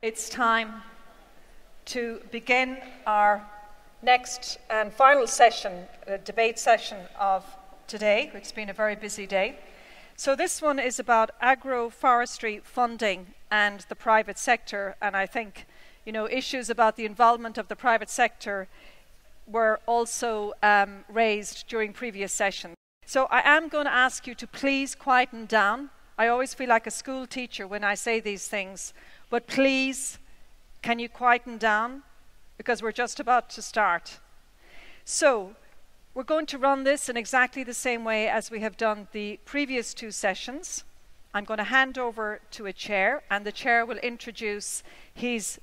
It's time to begin our next and final session, debate session of today. It's been a very busy day. So this one is about agroforestry funding and the private sector. And I think, you know, issues about the involvement of the private sector were also raised during previous sessions. So I am going to ask you to please quieten down. I always feel like a school teacher when I say these things. But please, can you quieten down? Because we're just about to start. So, we're going to run this in exactly the same way as we have done the previous two sessions. I'm going to hand over to a chair, and the chair will introduce his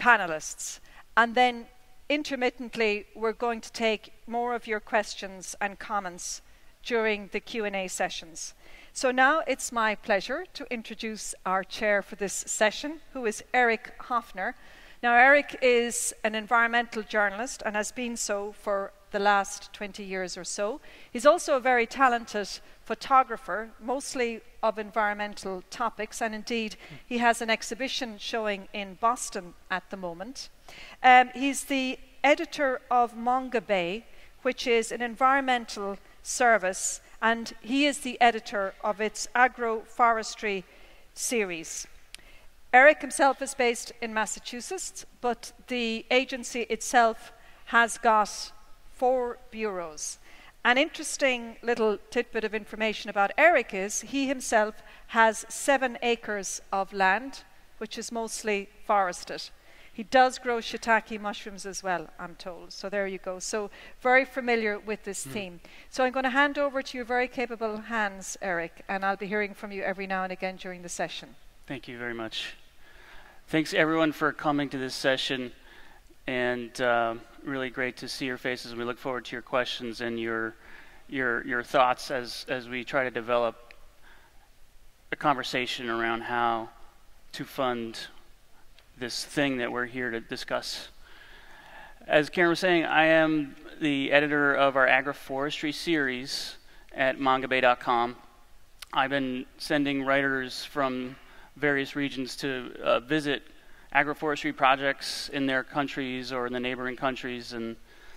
panelists. And then, intermittently, we're going to take more of your questions and comments during the Q&A sessions. So now it's my pleasure to introduce our chair for this session, who is Eric Hafner. Now Eric is an environmental journalist and has been so for the last 20 years or so. He's also a very talented photographer, mostly of environmental topics, and indeed he has an exhibition showing in Boston at the moment. He's the editor of Mongabay, which is an environmental service, and he is the editor of its agroforestry series. Eric himself is based in Massachusetts, but the agency itself has got 4 bureaus. An interesting little tidbit of information about Eric is he himself has 7 acres of land, which is mostly forested. He does grow shiitake mushrooms as well, I'm told. So there you go. So very familiar with this theme. So I'm going to hand over to your very capable hands, Eric, and I'll be hearing from you every now and again during the session. Thank you very much. Thanks, everyone, for coming to this session. And really great to see your faces. We look forward to your questions and your thoughts as we try to develop a conversation around how to fund this thing that we're here to discuss. As Karen was saying, I am the editor of our agroforestry series at mongabay.com. I've been sending writers from various regions to visit agroforestry projects in their countries or in the neighboring countries, and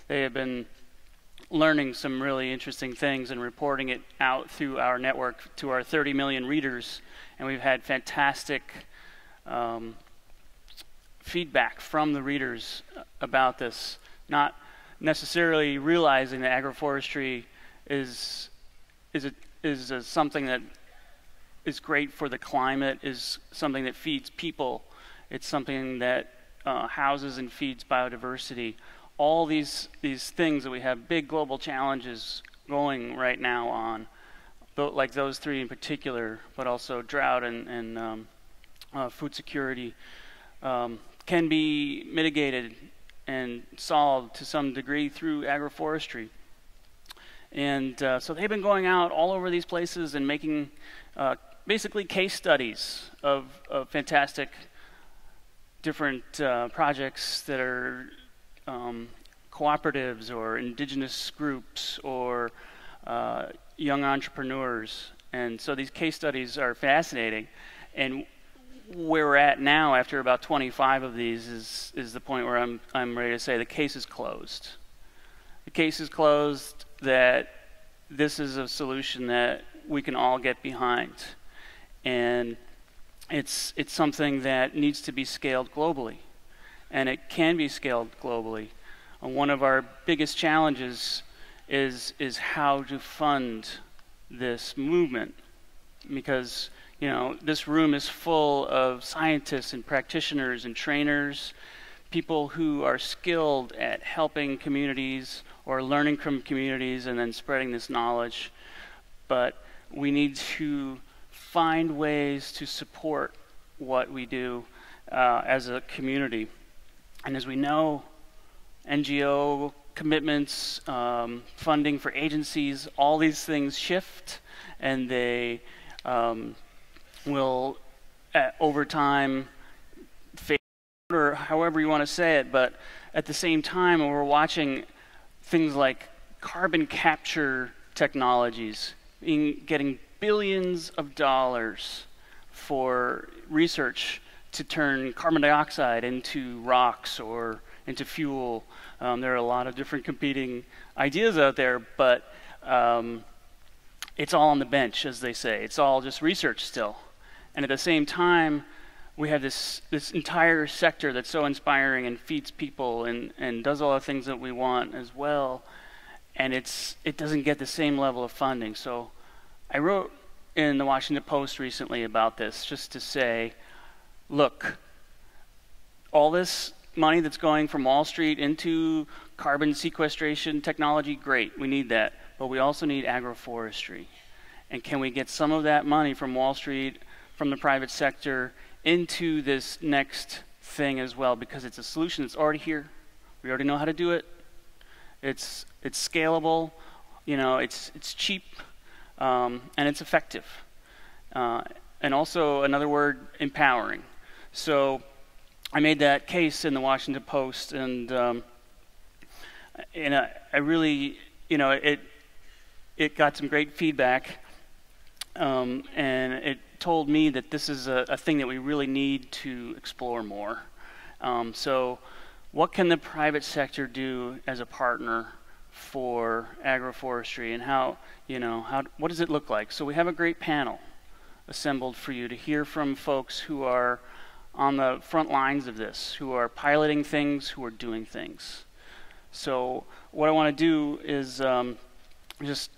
they have been learning some really interesting things and reporting it out through our network to our 30 million readers, and we've had fantastic feedback from the readers about this, not necessarily realizing that agroforestry is something that is great for the climate, is something that feeds people, it's something that houses and feeds biodiversity. All these things that we have big global challenges going right now on, like those 3 in particular, but also drought and food security, can be mitigated and solved to some degree through agroforestry. And so they've been going out all over these places and making basically case studies of fantastic different projects that are cooperatives or indigenous groups or young entrepreneurs. And so these case studies are fascinating. And where we're at now, after about 25 of these, is the point where I'm ready to say the case is closed. The case is closed that this is a solution that we can all get behind, and it's something that needs to be scaled globally, and it can be scaled globally. And one of our biggest challenges is how to fund this movement, because you know, this room is full of scientists and practitioners and trainers, people who are skilled at helping communities or learning from communities and then spreading this knowledge. But we need to find ways to support what we do as a community. And as we know, NGO commitments, funding for agencies, all these things shift, and they will over time fade, or however you want to say it, but at the same time we're watching things like carbon capture technologies getting billions of dollars for research to turn carbon dioxide into rocks or into fuel. There are a lot of different competing ideas out there, but it's all on the bench, as they say. It's all just research still. And at the same time, we have this entire sector that's so inspiring and feeds people and does all the things that we want as well. And it doesn't get the same level of funding. So I wrote in the Washington Post recently about this, just to say, look, all this money that's going from Wall Street into carbon sequestration technology, great, we need that. But we also need agroforestry. And can we get some of that money from Wall Street, from the private sector, into this next thing as well? Because it's a solution that's already here. We already know how to do it. It's scalable, you know, it's cheap, and it's effective. And also, another word, empowering. So I made that case in the Washington Post, and I really, you know, it got some great feedback, and it told me that this is a thing that we really need to explore more. So what can the private sector do as a partner for agroforestry, and how, you know, what does it look like? So we have a great panel assembled for you to hear from folks who are on the front lines of this, who are piloting things, who are doing things. So what I want to do is just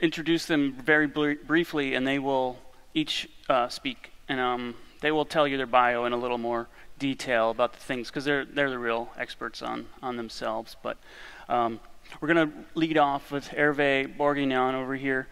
introduce them very briefly, and they will each speak, and they will tell you their bio in a little more detail about the things, because they're the real experts on themselves. But we're going to lead off with Hervé Bourguignon over here.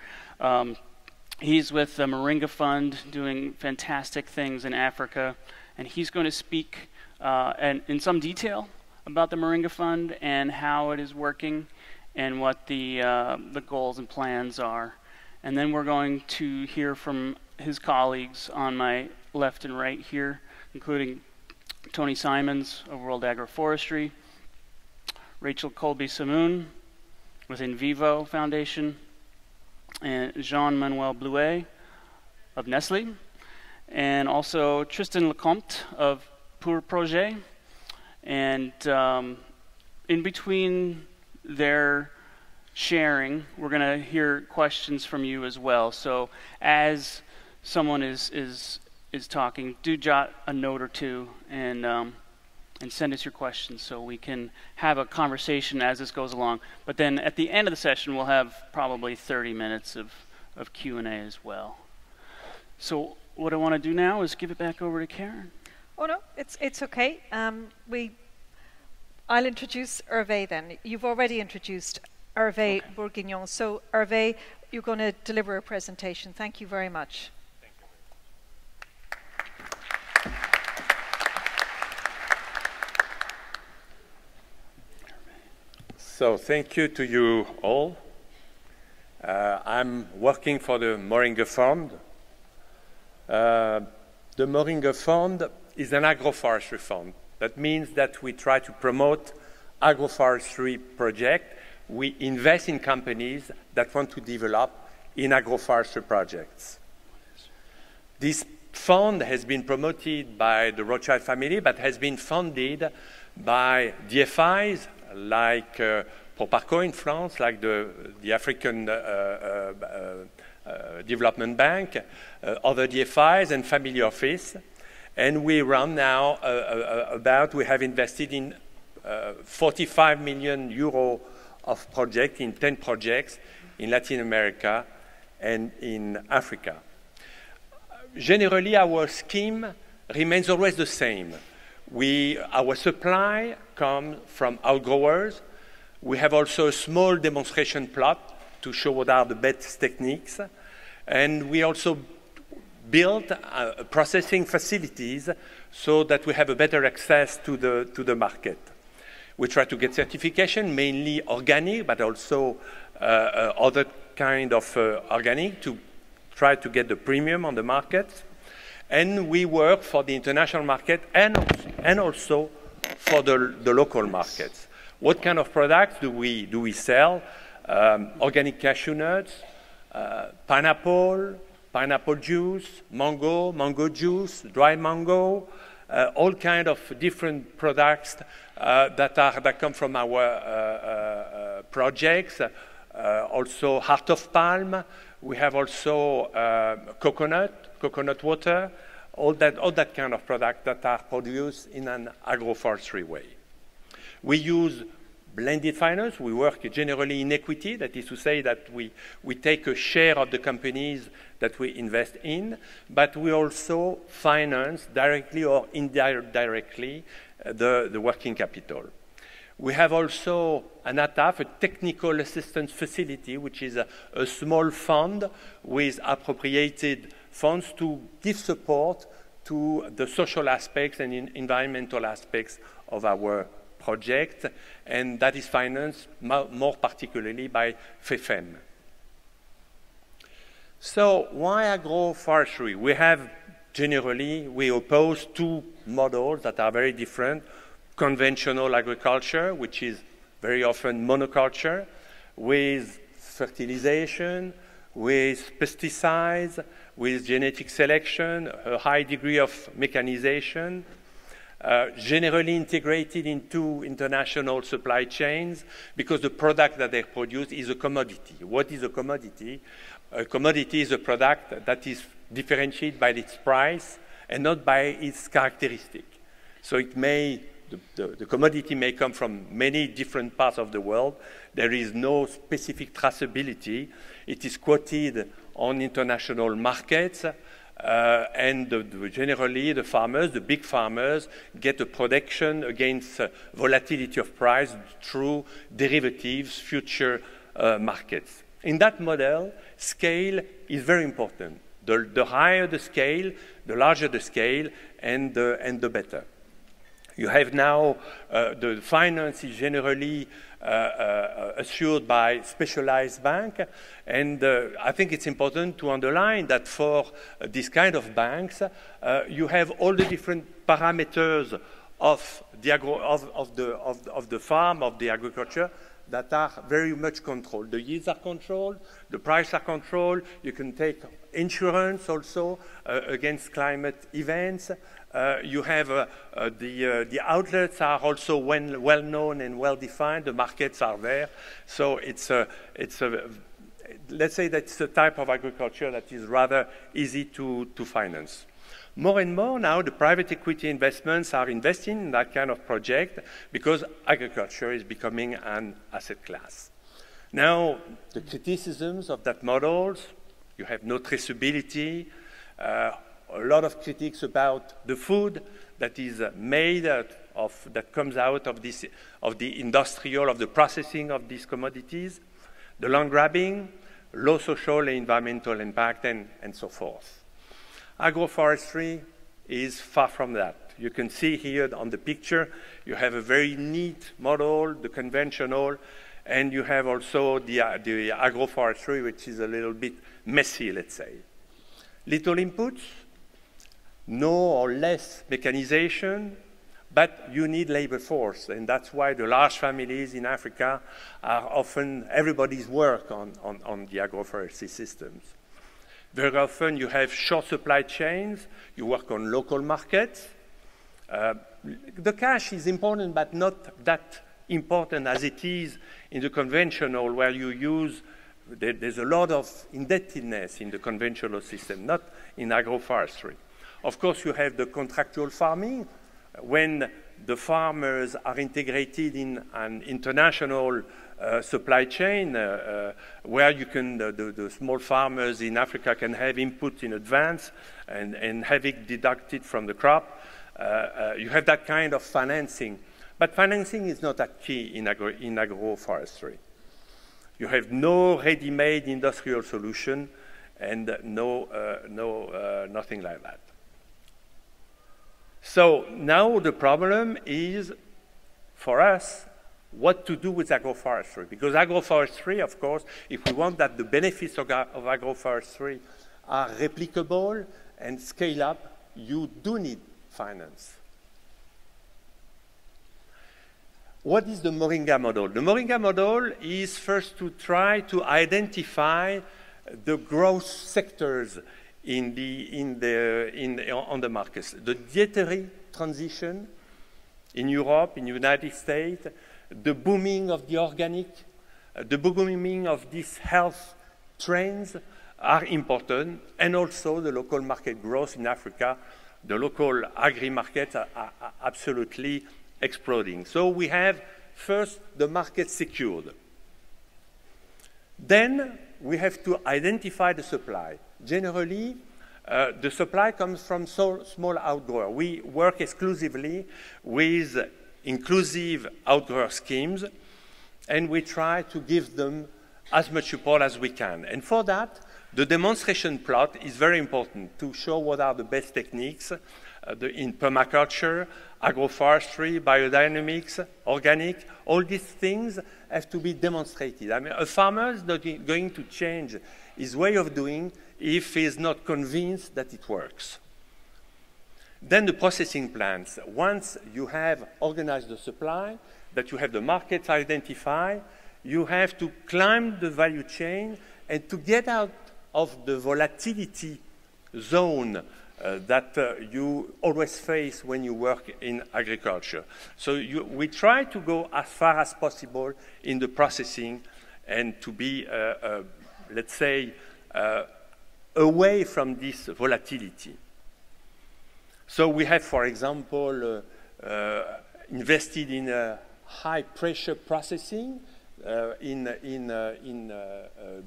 He's with the Moringa Fund, doing fantastic things in Africa, and he's going to speak in some detail about the Moringa Fund and how it is working, and what the goals and plans are. And then we're going to hear from his colleagues on my left and right here, including Tony Simons of World Agroforestry, Rachel Kolbe-Semhoun with In Vivo Foundation, and Jean Manuel Bluet of Nestlé, and also Tristan Lecomte of Pur Projet. And in between their sharing, we're going to hear questions from you as well. So as someone is talking, do jot a note or two and send us your questions so we can have a conversation as this goes along. But then at the end of the session, we'll have probably 30 minutes of Q&A as well. So what I want to do now is give it back over to Karen. Oh no, it's okay. I'll introduce Hervé then. You've already introduced Hervé Bourguignon. So Hervé, you're going to deliver a presentation. Thank you very much. Thank you. So thank you to you all. I'm working for the Moringa Fund. The Moringa Fund is an agroforestry fund. That means that we try to promote agroforestry projects. We invest in companies that want to develop in agroforestry projects. This fund has been promoted by the Rothschild family, but has been funded by DFIs, like Proparco in France, like the African Development Bank, other DFIs and family office. And we run now we have invested in 45 million euro of projects in 10 projects in Latin America and in Africa. Generally, our scheme remains always the same. Our supply comes from outgrowers. We have also a small demonstration plot to show what are the best techniques. And we also build processing facilities so that we have a better access to the market. We try to get certification, mainly organic, but also other kind of organic, to try to get the premium on the market. And we work for the international market and also for the local markets. What kind of products do we sell? Organic cashew nuts, pineapple, pineapple juice, mango juice, dry mango, all kind of different products that come from our projects. Also heart of palm. We have also coconut water. All that kind of product that are produced in an agroforestry way. We use blended finance. We work generally in equity. That is to say that we take a share of the companies that we invest in, but we also finance directly or indirectly the working capital. We have also an ATAF, a technical assistance facility, which is a small fund with appropriated funds to give support to the social aspects and environmental aspects of our project, and that is financed more particularly by FEFEM. So why agroforestry? We oppose two models that are very different. Conventional agriculture, which is very often monoculture, with fertilization, with pesticides, with genetic selection, a high degree of mechanization, generally integrated into international supply chains because the product that they produce is a commodity. What is a commodity? A commodity is a product that is differentiated by its price and not by its characteristic. So it may, the commodity may come from many different parts of the world. There is no specific traceability. It is quoted on international markets, and generally the farmers, the big farmers, get a protection against volatility of price through derivatives, future markets. In that model, scale is very important. The higher the scale, the larger the scale, and the better. You have now the finance is generally assured by specialized banks, and I think it's important to underline that for this kind of banks, you have all the different parameters of the farm, of the agriculture, that are very much controlled. The yields are controlled, the prices are controlled, you can take insurance also against climate events. You have the outlets are also well known and well defined. The markets are there, so let's say that it's a type of agriculture that is rather easy to finance. More and more now, the private equity investments are investing in that kind of project because agriculture is becoming an asset class. Now, the criticisms of that model, you have no traceability, a lot of critics about the food that is made that comes out of this, of the processing of these commodities, the land grabbing, low social and environmental impact, and so forth. Agroforestry is far from that. You can see here on the picture, you have a very neat model, the conventional, and you have also the agroforestry, which is a little bit messy, let's say. Little inputs, no or less mechanization, but you need labor force, and that's why the large families in Africa are often everybody's work on the agroforestry systems. Very often you have short supply chains, you work on local markets. The cash is important, but not that important as it is in the conventional, where you use, there's a lot of indebtedness in the conventional system, not in agroforestry. Of course, you have the contractual farming, when the farmers are integrated in an international supply chain where you can, the small farmers in Africa can have input in advance and have it deducted from the crop. You have that kind of financing. But financing is not a key in agroforestry. You have no ready-made industrial solution and nothing like that. So now the problem is for us, what to do with agroforestry, because agroforestry, of course, if we want that the benefits of agroforestry are replicable and scale up, you do need finance. What is the Moringa model? The Moringa model is first to try to identify the growth sectors on the markets. The dietary transition in Europe, in the United States, the booming of the organic, the booming of these health trends are important, and also the local market growth in Africa. The local agri-markets are absolutely exploding. So we have first the market secured. Then we have to identify the supply. Generally, the supply comes from small outgrowers. We work exclusively with inclusive outgrower schemes, and we try to give them as much support as we can. And for that, the demonstration plot is very important to show what are the best techniques in permaculture, agroforestry, biodynamics, organic. All these things have to be demonstrated. I mean, a farmer is not going to change his way of doing if he is not convinced that it works. Then the processing plants. Once you have organized the supply, that you have the markets identified, you have to climb the value chain, and to get out of the volatility zone that you always face when you work in agriculture. So we try to go as far as possible in the processing and to be, let's say, away from this volatility. So we have, for example, invested in high-pressure processing, in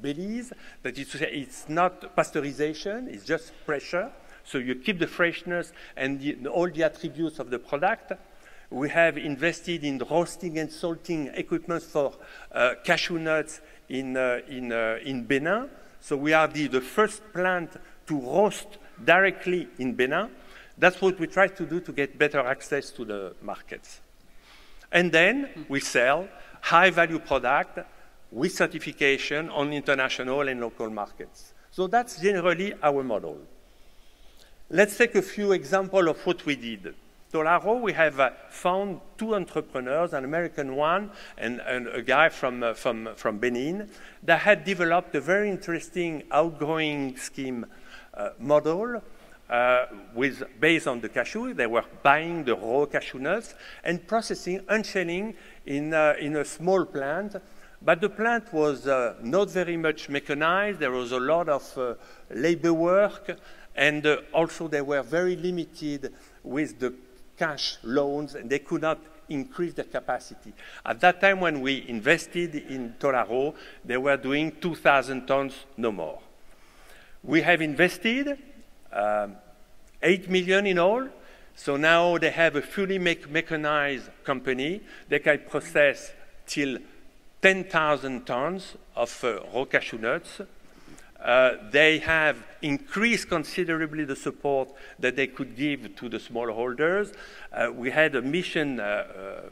Belize, that is to say it's not pasteurization, it's just pressure. So you keep the freshness and all the attributes of the product. We have invested in roasting and salting equipment for cashew nuts in Benin. So we are the first plant to roast directly in Benin. That's what we try to do to get better access to the markets. And then we sell high-value product with certification on international and local markets. So that's generally our model. Let's take a few examples of what we did. Tolaro, we have found two entrepreneurs, an American one and a guy from Benin, that had developed a very interesting outgrowing scheme model based on the cashew. They were buying the raw cashew nuts and processing, unshelling in a small plant. But the plant was not very much mechanized. There was a lot of labor work, and also they were very limited with the cash loans, and they could not increase their capacity. At that time when we invested in Tolaro, they were doing 2,000 tons, no more. We have invested 8 million in all. So now they have a fully mechanized company. They can process till 10,000 tons of raw cashew nuts. They have increased considerably the support that they could give to the smallholders. We had a mission a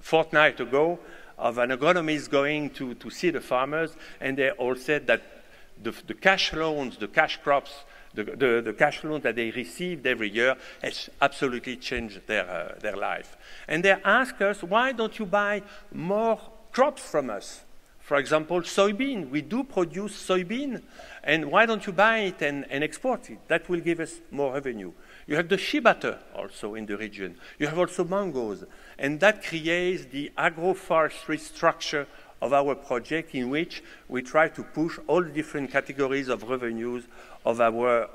fortnight ago of an agronomist going to see the farmers, and they all said that the cash loans, the cash crops, the cash loan that they received every year has absolutely changed their life. And they ask us, why don't you buy more crops from us? For example, soybean. We do produce soybean. And why don't you buy it and export it? That will give us more revenue. You have the shea butter also in the region. You have also mangoes. And that creates the agroforestry structure of our project, in which we try to push all different categories of revenues of our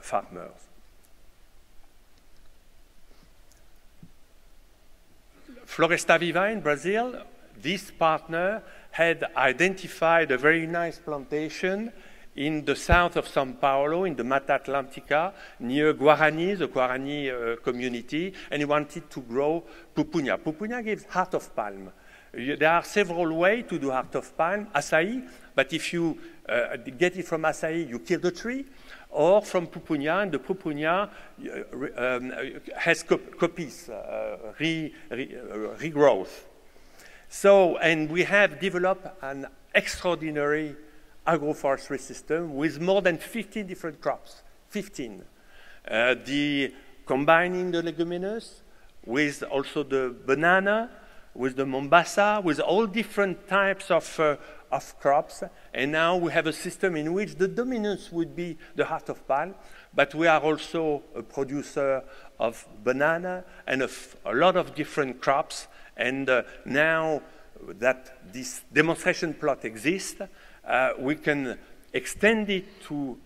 farmers. Floresta Viva in Brazil, this partner had identified a very nice plantation in the south of São Paulo, in the Mata Atlantica, near Guarani, the Guarani community, and he wanted to grow pupunha. Pupunha gives heart of palm. There are several ways to do heart of palm, acai, but if you get it from acai, you kill the tree, or from pupunha, and the pupunha has copies, regrowth. So, and we have developed an extraordinary agroforestry system with more than 15 different crops, 15. Combining the leguminous with also the banana, with the Mombasa, with all different types of crops. And now we have a system in which the dominance would be the heart of palm, but we are also a producer of banana and a lot of different crops. And now that this demonstration plot exists, we can extend it to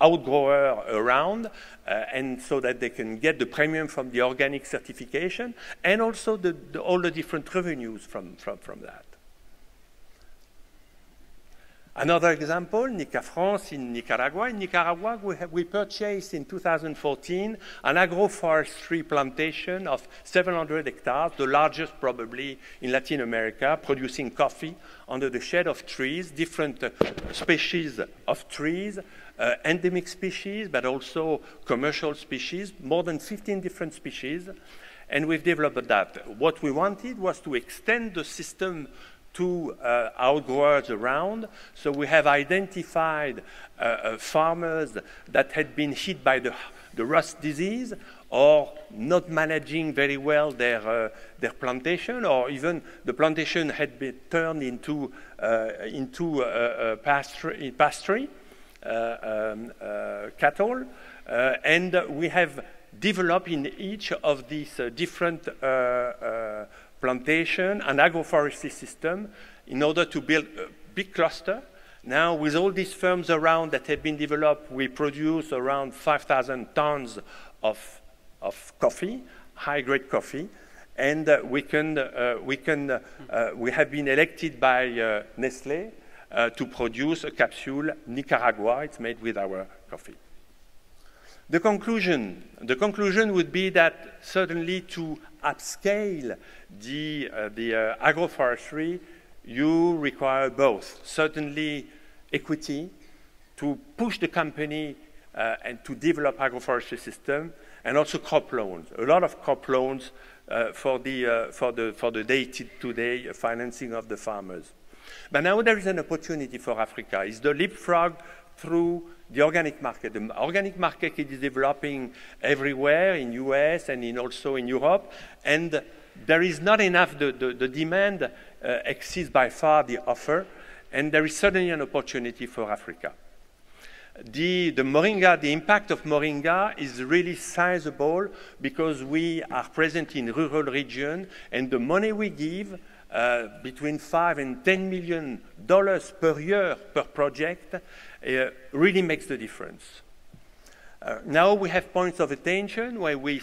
outgrowers around, and so that they can get the premium from the organic certification, and also all the different revenues from that. Another example, France in Nicaragua. In Nicaragua, we purchased in 2014 an agroforestry plantation of 700 hectares, the largest probably in Latin America, producing coffee under the shade of trees, different species of trees, endemic species, but also commercial species, more than 15 different species. And we've developed that. What we wanted was to extend the system to outgrowers around. So we have identified farmers that had been hit by the rust disease, or not managing very well their plantation, or even the plantation had been turned into pasture cattle. And we have developed in each of these different plantation and agroforestry system in order to build a big cluster. Now, with all these firms around that have been developed, we produce around 5,000 tons of coffee, high-grade coffee, and we have been elected by Nestlé to produce a capsule Nicaragua. It's made with our coffee. The conclusion would be that certainly to upscale the agroforestry, you require both. Certainly equity to push the company and to develop agroforestry system, and also crop loans. A lot of crop loans for the day-to-day financing of the farmers. But now there is an opportunity for Africa. It's the leapfrog through the organic market. The organic market is developing everywhere, in US and also in Europe, and there is not enough, the demand exceeds by far the offer, and there is certainly an opportunity for Africa. The impact of Moringa is really sizable because we are present in rural regions, and the money we give, between $5 and $10 million per year per project, really makes the difference. Now we have points of attention where we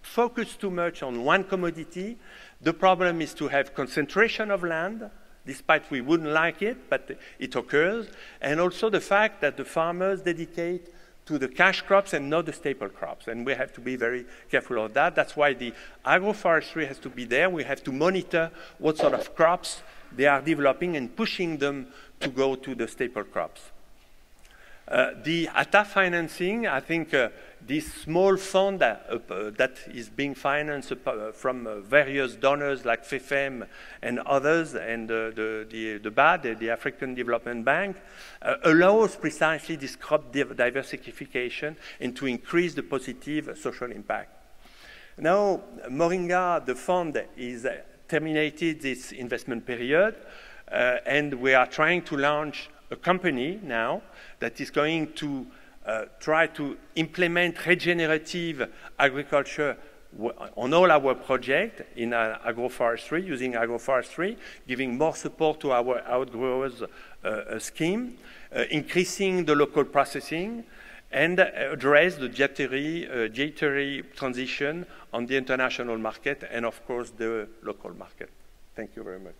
focus too much on one commodity. The problem is to have concentration of land, despite we wouldn't like it, but it occurs, and also the fact that the farmers dedicate to the cash crops and not the staple crops. And we have to be very careful of that. That's why the agroforestry has to be there. We have to monitor what sort of crops they are developing and pushing them to go to the staple crops. The ATA financing, I think this small fund that is being financed from various donors like FEFEM and others, and the BAD, the African Development Bank, allows precisely this crop diversification and to increase the positive social impact. Now, Moringa, the fund, is terminated its investment period, and we are trying to launch a company now that is going to try to implement regenerative agriculture on all our projects in agroforestry, using agroforestry, giving more support to our outgrowers scheme, increasing the local processing, and address the dietary transition on the international market and, of course, the local market. Thank you very much.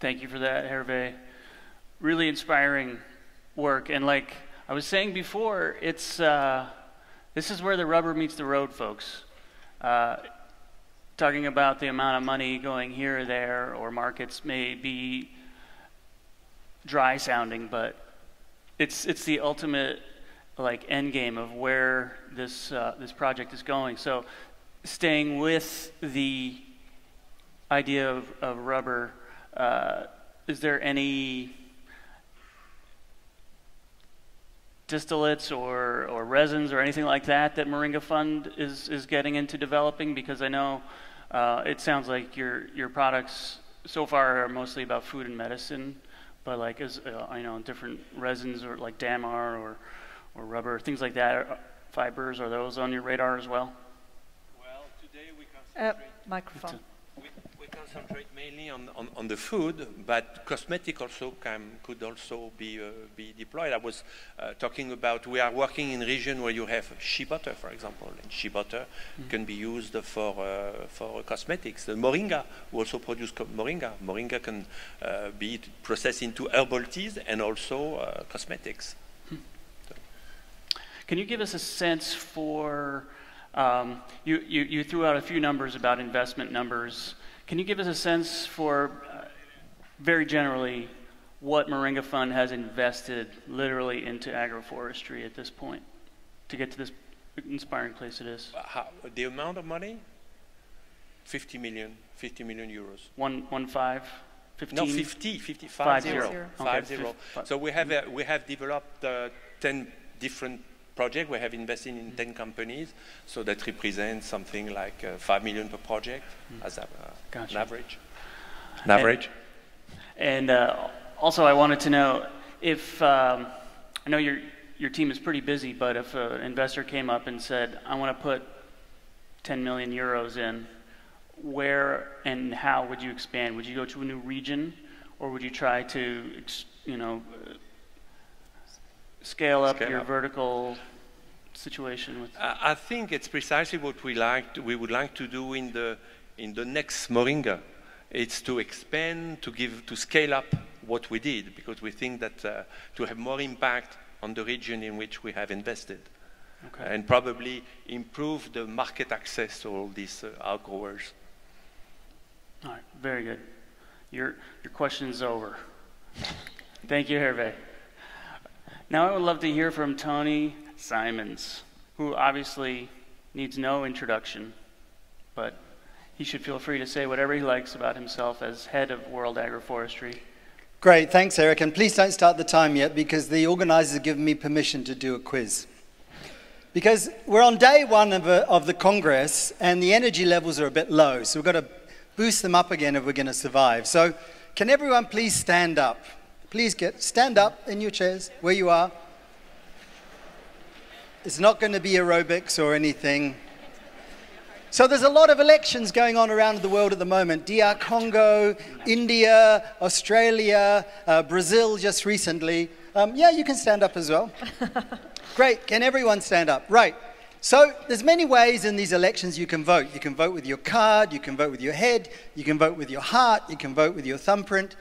Thank you for that, Hervé. Really inspiring work. And like I was saying before, it's this is where the rubber meets the road, folks. Talking about the amount of money going here or there, or markets may be dry sounding, but it's the ultimate like end game of where this this project is going. So staying with the idea of rubber. Is there any distillates or resins or anything like that that Moringa Fund is getting into developing? Because I know it sounds like your products so far are mostly about food and medicine, but like as I know different resins or like Damar or rubber, things like that, fibers, are those on your radar as well? Well, today we concentrate microphone. We concentrate mainly on the food, but cosmetic also could also be deployed. I was talking about we are working in region where you have shea butter, for example, and shea butter can be used for cosmetics. The moringa, we also produce moringa. Moringa can be processed into herbal teas and also cosmetics. So. Can you give us a sense for? You threw out a few numbers about investment numbers. Can you give us a sense for, very generally, what Moringa Fund has invested literally into agroforestry at this point to get to this inspiring place it is? The amount of money? 50 million euros. 1.5? 15? No, 50, 55. 50. So we have developed 10 different project. We have invested in 10 companies, so that represents something like 5 million per project as gotcha. an average. And also I wanted to know if, I know your team is pretty busy, but if an investor came up and said, I want to put 10 million euros in, where and how would you expand? Would you go to a new region, or would you try to, you know, scale up your vertical situation? With I think it's precisely what we would like to do in the next Moringa. It's to expand, to scale up what we did, because we think that to have more impact on the region in which we have invested, and probably improve the market access to all these outgrowers. All right, very good. Your question's over. Thank you, Hervé. Now I would love to hear from Tony Simons, who obviously needs no introduction, but he should feel free to say whatever he likes about himself as head of World Agroforestry. Great, thanks Eric, and please don't start the time yet because the organizers have given me permission to do a quiz. Because we're on day one of the Congress and the energy levels are a bit low, so we've got to boost them up again if we're going to survive. So can everyone please stand up? Please stand up in your chairs, where you are. It's not going to be aerobics or anything. So there's a lot of elections going on around the world at the moment. DR Congo, India, Australia, Brazil just recently. Yeah, you can stand up as well. Great, can everyone stand up? Right, so there's many ways in these elections you can vote. You can vote with your card, you can vote with your head, you can vote with your heart, you can vote with your thumbprint.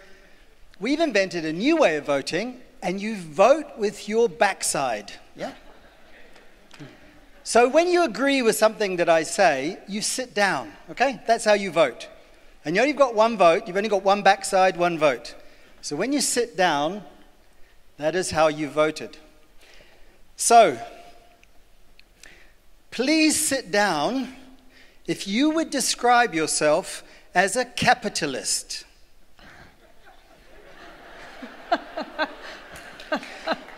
We've invented a new way of voting, and you vote with your backside. Yeah? So when you agree with something that I say, you sit down, okay? That's how you vote. And you only got one vote, you've only got one backside, one vote. So when you sit down, that is how you voted. So, please sit down if you would describe yourself as a capitalist.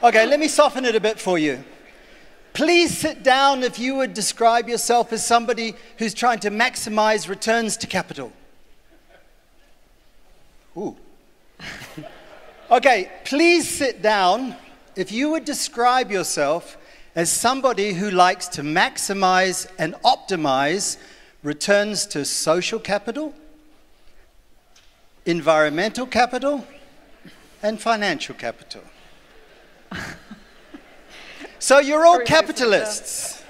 Okay, let me soften it a bit for you. Please sit down if you would describe yourself as somebody who's trying to maximize returns to capital. Ooh. Okay, please sit down if you would describe yourself as somebody who likes to maximize and optimize returns to social capital, environmental capital, and financial capital. So you're all capitalists.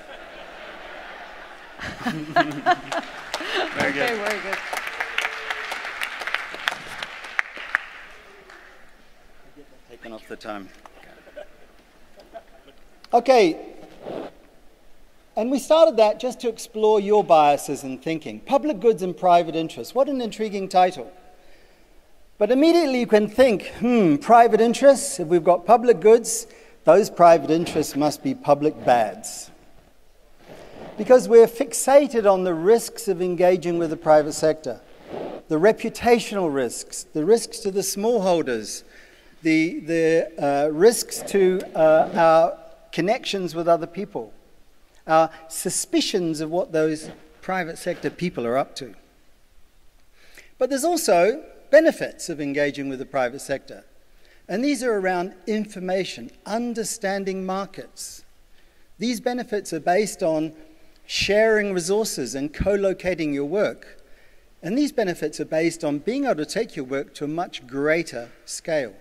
Very good. Okay, very good. Taken off the time. Okay, and we started that just to explore your biases in thinking. Public goods and private interests, what an intriguing title. But immediately you can think, private interests, if we've got public goods, those private interests must be public bads. Because we're fixated on the risks of engaging with the private sector, the reputational risks, the risks to the smallholders, the risks to our connections with other people, our suspicions of what those private sector people are up to. But there's also benefits of engaging with the private sector, and these are around information, understanding markets. These benefits are based on sharing resources and co-locating your work, and these benefits are based on being able to take your work to a much greater scale.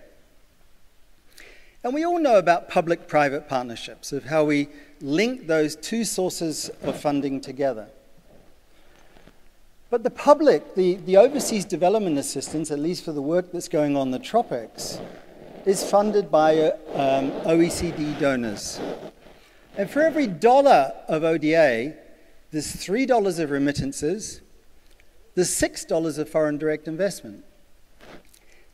And we all know about public-private partnerships, of how we link those two sources of funding together. But the public, the overseas development assistance, at least for the work that's going on in the tropics, is funded by OECD donors. And for every dollar of ODA, there's $3 of remittances, there's $6 of foreign direct investment.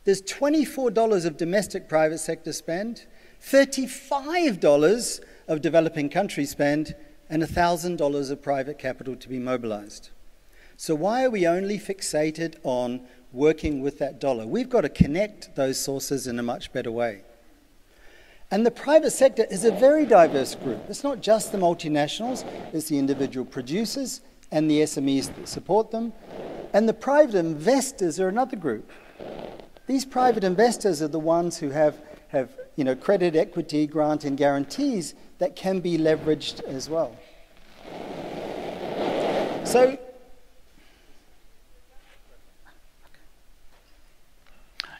There's $24 of domestic private sector spend, $35 of developing country spend, and $1,000 of private capital to be mobilized. So why are we only fixated on working with that dollar? We've got to connect those sources in a much better way. And the private sector is a very diverse group. It's not just the multinationals, it's the individual producers and the SMEs that support them. And the private investors are another group. These private investors are the ones who have credit, equity, grant, and guarantees that can be leveraged as well. So,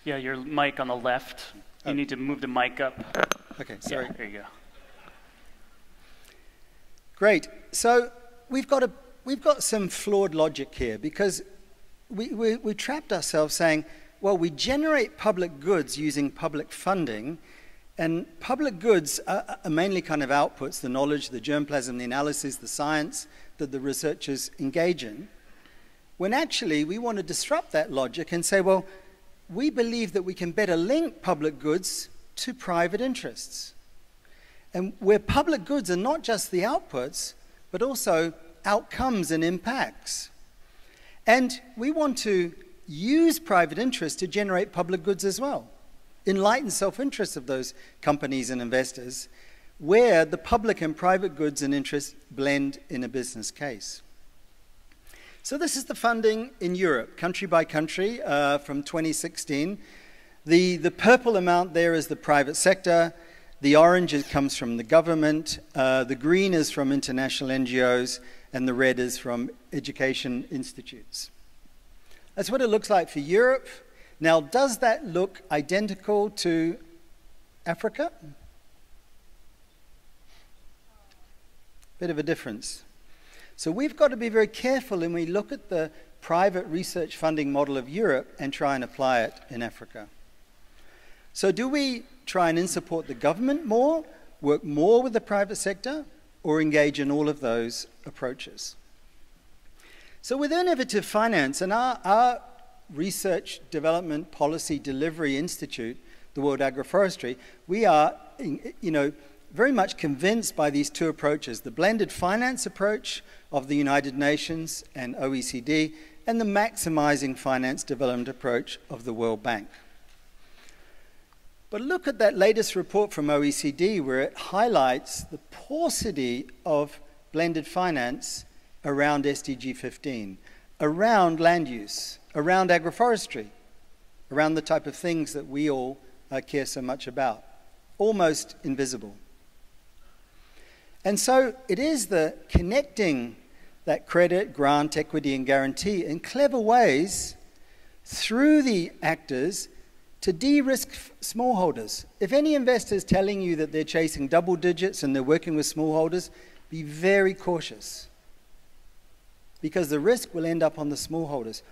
yeah, your mic on the left. You need to move the mic up. Okay, sorry. Yeah, there you go. Great. So we've got some flawed logic here, because we trapped ourselves saying, well, we generate public goods using public funding, and public goods are mainly kind of outputs, the knowledge, the germplasm, the analysis, the science that the researchers engage in, when actually we want to disrupt that logic and say, well, we believe that we can better link public goods to private interests. And where public goods are not just the outputs, but also outcomes and impacts. And we want to use private interest to generate public goods as well, enlighten self-interest of those companies and investors, where the public and private goods and interests blend in a business case. So this is the funding in Europe, country by country, from 2016. The purple amount there is the private sector, the orange comes from the government, the green is from international NGOs, and the red is from education institutes. That's what it looks like for Europe. Now, does that look identical to Africa? Bit of a difference. So we've got to be very careful when we look at the private research funding model of Europe and try and apply it in Africa. So do we try and support the government more, work more with the private sector, or engage in all of those approaches? So with innovative finance and our research development policy delivery institute, the World Agroforestry, we are very much convinced by these two approaches, the blended finance approach of the United Nations and OECD, and the maximizing finance development approach of the World Bank. But look at that latest report from OECD, where it highlights the paucity of blended finance around SDG 15, around land use, around agroforestry, around the type of things that we all care so much about, almost invisible. And so it is the connecting that credit, grant, equity, and guarantee in clever ways through the actors to de-risk smallholders. If any investor is telling you that they're chasing double digits and they're working with smallholders, be very cautious, because the risk will end up on the smallholders.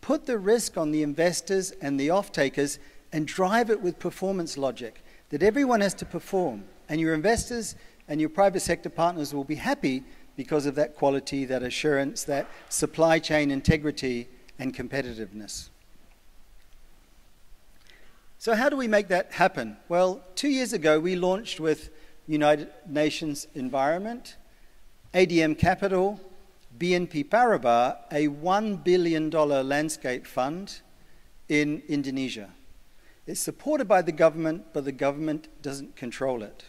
Put the risk on the investors and the off-takers and drive it with performance logic, that everyone has to perform, and your investors and your private sector partners will be happy because of that quality, that assurance, that supply chain integrity and competitiveness. So how do we make that happen? Well, 2 years ago, we launched with United Nations Environment, ADM Capital, BNP Paribas, a $1 billion landscape fund in Indonesia. It's supported by the government, but the government doesn't control it.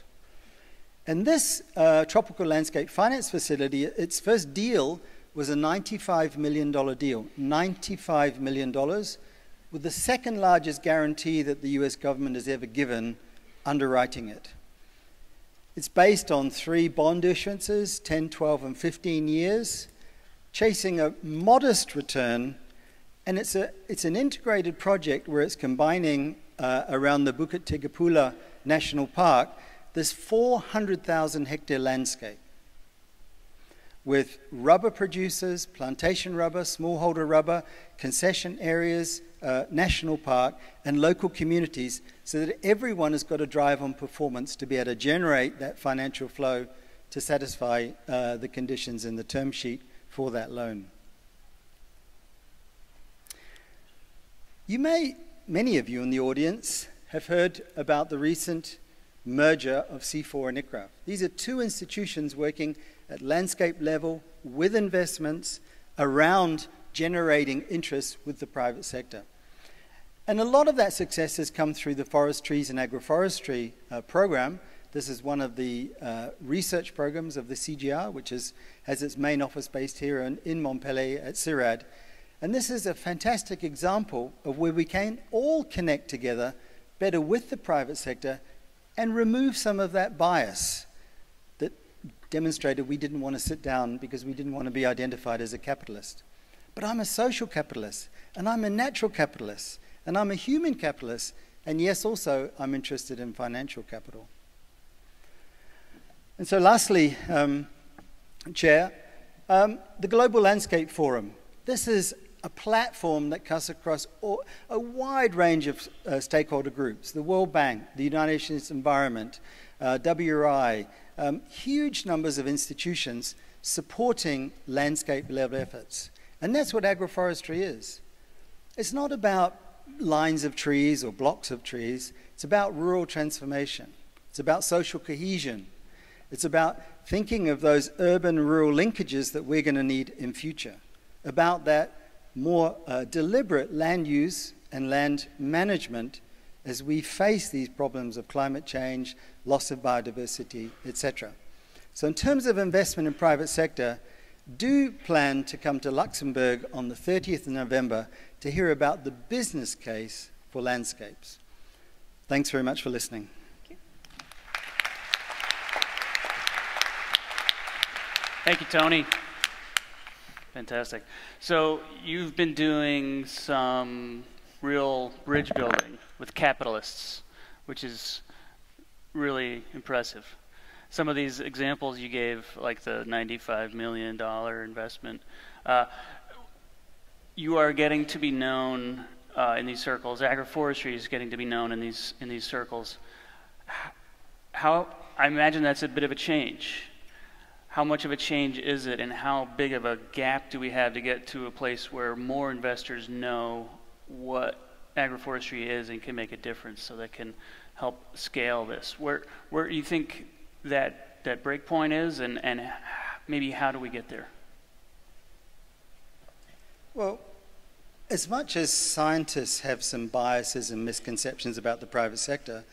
And this tropical landscape finance facility, its first deal was a $95 million deal, $95 million, with the second largest guarantee that the US government has ever given underwriting it. It's based on 3 bond issuances, 10, 12, and 15 years, chasing a modest return, and it's an integrated project where it's combining around the Bukit Tigapula National Park, this 400,000 hectare landscape with rubber producers, plantation rubber, smallholder rubber, concession areas, national park, and local communities, so that everyone has got a drive on performance to be able to generate that financial flow to satisfy the conditions in the term sheet for that loan. You may, many of you in the audience, have heard about the recent merger of C4 and ICRA. These are 2 institutions working at landscape level with investments around generating interest with the private sector. And a lot of that success has come through the Forest, Trees and Agroforestry program. This is one of the research programs of the CGR, which has its main office based here in Montpellier at CIRAD. And this is a fantastic example of where we can all connect together better with the private sector and remove some of that bias that demonstrated we didn't want to sit down because we didn't want to be identified as a capitalist. But I'm a social capitalist, and I'm a natural capitalist, and I'm a human capitalist, and yes, also, I'm interested in financial capital. And so lastly, Chair, the Global Landscape Forum. This is a platform that cuts across a wide range of stakeholder groups, the World Bank, the United Nations Environment, WRI, huge numbers of institutions supporting landscape level efforts. And that's what agroforestry is. It's not about lines of trees or blocks of trees, it's about rural transformation. It's about social cohesion. It's about thinking of those urban-rural linkages that we're going to need in future, about that more deliberate land use and land management as we face these problems of climate change, loss of biodiversity, etc. So in terms of investment in private sector, do plan to come to Luxembourg on the 30th of November to hear about the business case for landscapes. Thanks very much for listening. Thank you, Tony. Fantastic. So you've been doing some real bridge building with capitalists, which is really impressive. Some of these examples you gave, like the $95 million investment, you are getting to be known in these circles. Agroforestry is getting to be known in these circles. How, I imagine that's a bit of a change. How much of a change is it, and how big of a gap do we have to get to a place where more investors know what agroforestry is and can make a difference so that can help scale this? Where do you think that break point is, and maybe how do we get there? Well, as much as scientists have some biases and misconceptions about the private sector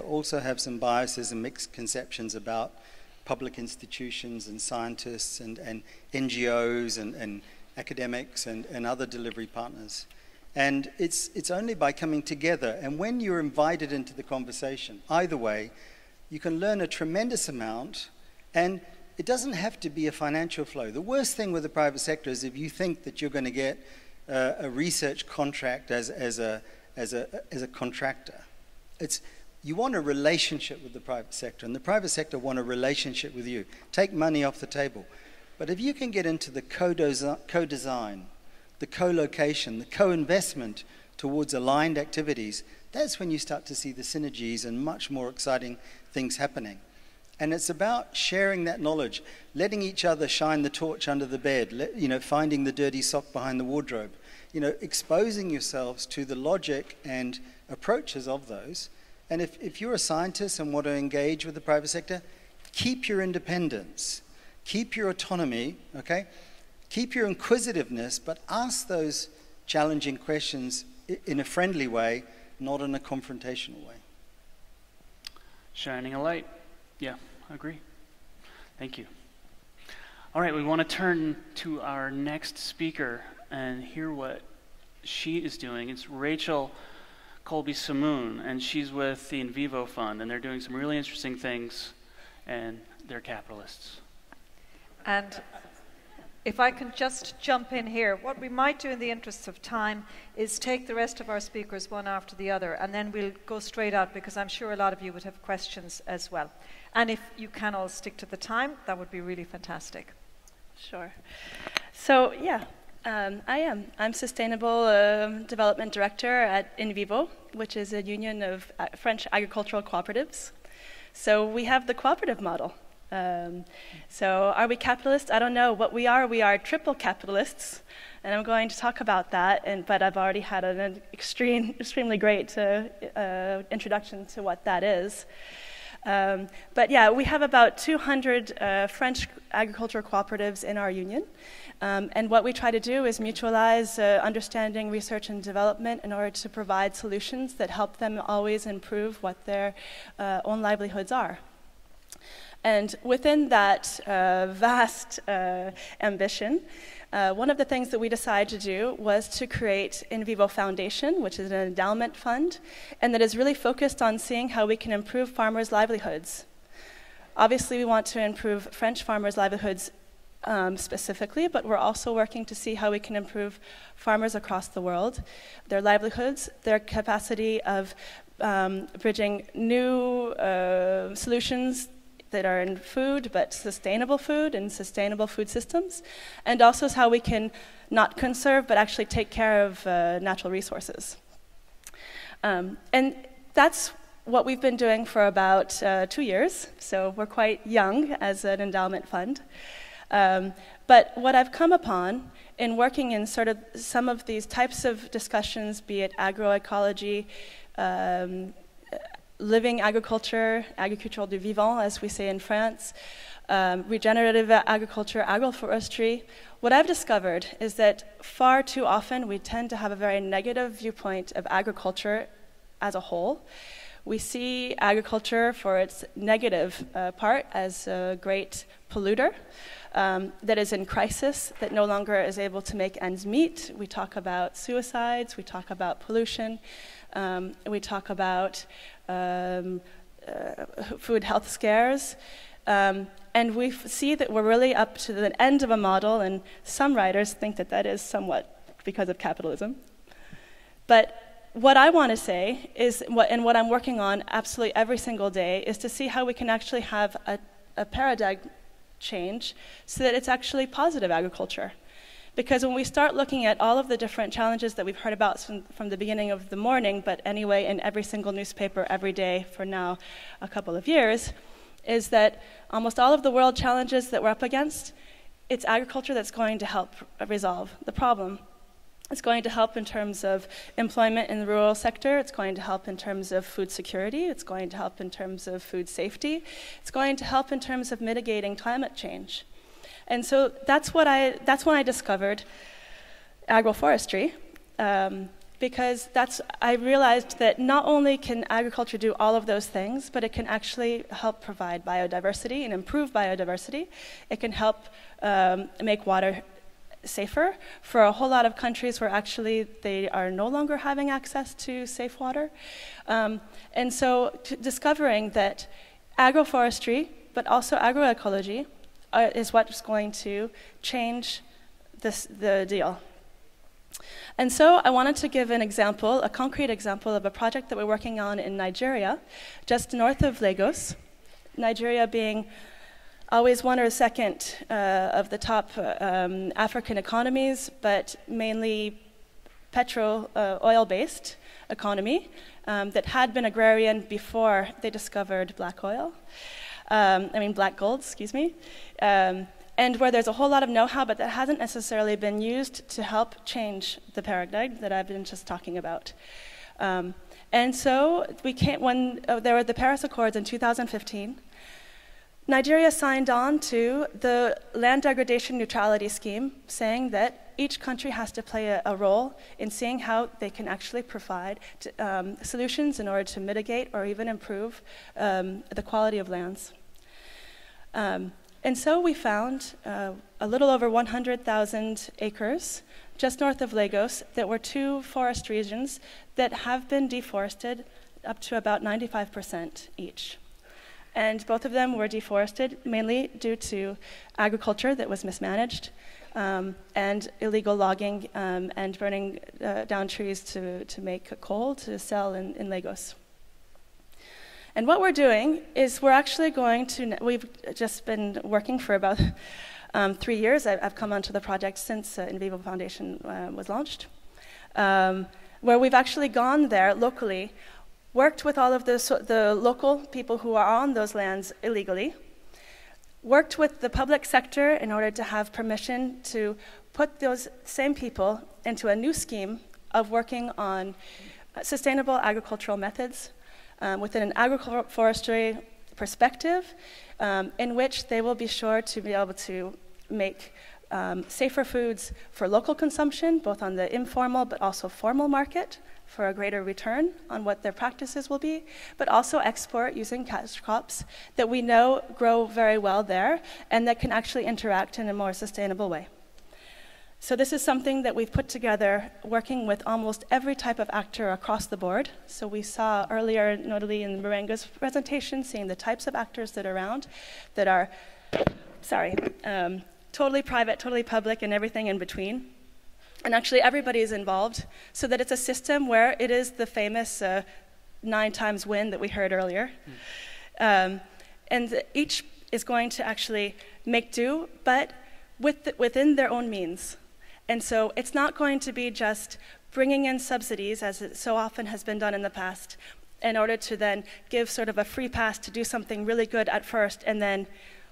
also have some biases and misconceptions about public institutions and scientists and NGOs and academics and other delivery partners. And it's only by coming together, and when you're invited into the conversation, either way, you can learn a tremendous amount, and it doesn't have to be a financial flow. The worst thing with the private sector is if you think that you're going to get a research contract as a contractor. You want a relationship with the private sector, and the private sector want a relationship with you. Take money off the table. But if you can get into the co-design, the co-location, the co-investment towards aligned activities, that's when you start to see the synergies and much more exciting things happening. And it's about sharing that knowledge, letting each other shine the torch under the bed, finding the dirty sock behind the wardrobe, exposing yourselves to the logic and approaches of those. And if you're a scientist and want to engage with the private sector, keep your independence, keep your autonomy, okay? Keep your inquisitiveness, but ask those challenging questions in a friendly way, not in a confrontational way. Shining a light. Yeah, I agree. Thank you. All right, we want to turn to our next speaker and hear what she is doing. It's Rachel Kolbe-Semhoun, and she's with the In Vivo Fund, and they're doing some really interesting things, and they're capitalists. And if I can just jump in here, what we might do in the interests of time is take the rest of our speakers one after the other, and then we'll go straight out, because I'm sure a lot of you would have questions as well. And if you can all stick to the time, that would be really fantastic. Sure. So, yeah, I am. I'm Sustainable Development Director at In Vivo, which is a union of French agricultural cooperatives. So we have the cooperative model. So are we capitalists? I don't know. What we are triple capitalists, and I'm going to talk about that, but I've already had an extremely great introduction to what that is. But yeah, we have about 200 French agricultural cooperatives in our union, and what we try to do is mutualize understanding, research, and development in order to provide solutions that help them always improve what their own livelihoods are. And within that vast ambition, one of the things that we decided to do was to create In Vivo Foundation, which is an endowment fund, and that is really focused on seeing how we can improve farmers' livelihoods. Obviously, we want to improve French farmers' livelihoods specifically, but we're also working to see how we can improve farmers across the world, their livelihoods, their capacity of bridging new solutions that are in food, but sustainable food and sustainable food systems, and also how we can not conserve, but actually take care of natural resources. And that's what we've been doing for about 2 years, so we're quite young as an endowment fund. But what I've come upon in working in sort of some of these types of discussions, be it agroecology, living agriculture, agriculture du vivant, as we say in France, regenerative agriculture, agroforestry, what I've discovered is that far too often we tend to have a very negative viewpoint of agriculture as a whole. We see agriculture for its negative part as a great polluter that is in crisis, that no longer is able to make ends meet. We talk about suicides, we talk about pollution, we talk about food health scares, and we see that we're really up to the end of a model, and some writers think that that is somewhat because of capitalism. But what I want to say is, and what I'm working on absolutely every single day, is to see how we can actually have a paradigm change so that it's actually positive agriculture. Because when we start looking at all of the different challenges that we've heard about from the beginning of the morning, but anyway in every single newspaper every day for now a couple of years, is that almost all of the world challenges that we're up against, it's agriculture that's going to help resolve the problem. It's going to help in terms of employment in the rural sector, it's going to help in terms of food security, it's going to help in terms of food safety, it's going to help in terms of mitigating climate change. And so that's when I discovered agroforestry, because I realized that not only can agriculture do all of those things, but it can actually help provide biodiversity and improve biodiversity. It can help make water safer for a whole lot of countries where actually they are no longer having access to safe water. And so discovering that agroforestry, but also agroecology, is what's going to change the deal. And so I wanted to give an example, a concrete example of a project that we're working on in Nigeria, just north of Lagos, Nigeria being always one or second of the top African economies, but mainly oil-based economy that had been agrarian before they discovered black oil. I mean black gold, excuse me, and where there's a whole lot of know-how, but that hasn't necessarily been used to help change the paradigm that I've been just talking about. And so we came, when there were the Paris Accords in 2015, Nigeria signed on to the Land Degradation Neutrality Scheme, saying that each country has to play a role in seeing how they can actually provide solutions in order to mitigate or even improve the quality of lands. And so we found a little over 100,000 acres just north of Lagos that were two forest regions that have been deforested up to about 95% each. And both of them were deforested mainly due to agriculture that was mismanaged and illegal logging and burning down trees to make coal to sell in Lagos. And what we're doing is we're actually going to, we've just been working for about 3 years. I've come onto the project since In Vivo Foundation was launched, where we've actually gone there locally, worked with all of the local people who are on those lands illegally, worked with the public sector in order to have permission to put those same people into a new scheme of working on sustainable agricultural methods within an agroforestry perspective, in which they will be sure to be able to make safer foods for local consumption, both on the informal but also formal market, for a greater return on what their practices will be, but also export using cash crops that we know grow very well there and that can actually interact in a more sustainable way. So this is something that we've put together working with almost every type of actor across the board. So we saw earlier, notably in Moringa's presentation, seeing the types of actors that are around, that are, sorry, totally private, totally public, and everything in between. And actually everybody is involved, so that it's a system where it is the famous 9 times win that we heard earlier. And each is going to actually make do, but within their own means. And so it's not going to be just bringing in subsidies, as it so often has been done in the past, in order to then give sort of a free pass to do something really good at first, and then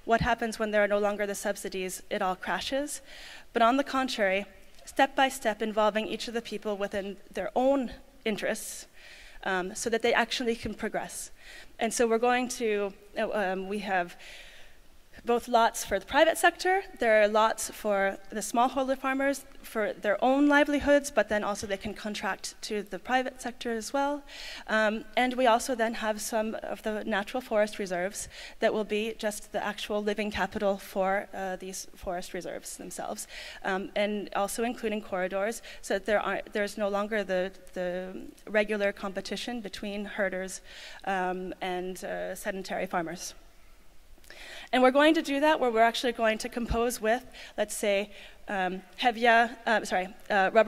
what happens when there are no longer the subsidies? It all crashes. But on the contrary, step by step, involving each of the people within their own interests so that they actually can progress. And so we're going to, we have both lots for the private sector, there are lots for the smallholder farmers for their own livelihoods, but then also they can contract to the private sector as well. And we also then have some of the natural forest reserves that will be just the actual living capital for these forest reserves themselves, and also including corridors so that there's no longer the regular competition between herders and sedentary farmers. And we're going to do that where we're actually going to compose with, let's say, rubber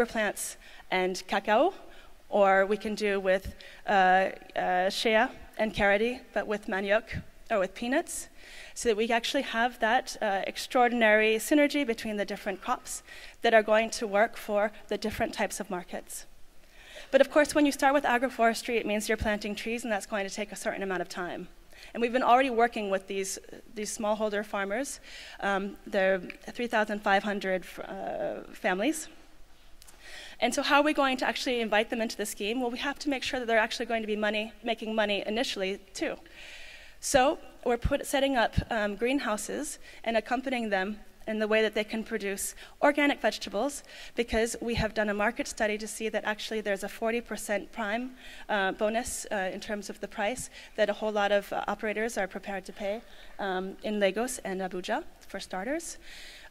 plants and cacao, or we can do with shea and karité, but with manioc or with peanuts, so that we actually have that extraordinary synergy between the different crops that are going to work for the different types of markets. But of course, when you start with agroforestry, it means you're planting trees, and that's going to take a certain amount of time. And we've been already working with these smallholder farmers. There are 3,500 families. And so how are we going to actually invite them into the scheme? Well, we have to make sure that they're actually going to be making money initially, too. So we're setting up greenhouses and accompanying them in the way that they can produce organic vegetables, because we have done a market study to see that actually there's a 40% prime bonus in terms of the price that a whole lot of operators are prepared to pay in Lagos and Abuja, for starters.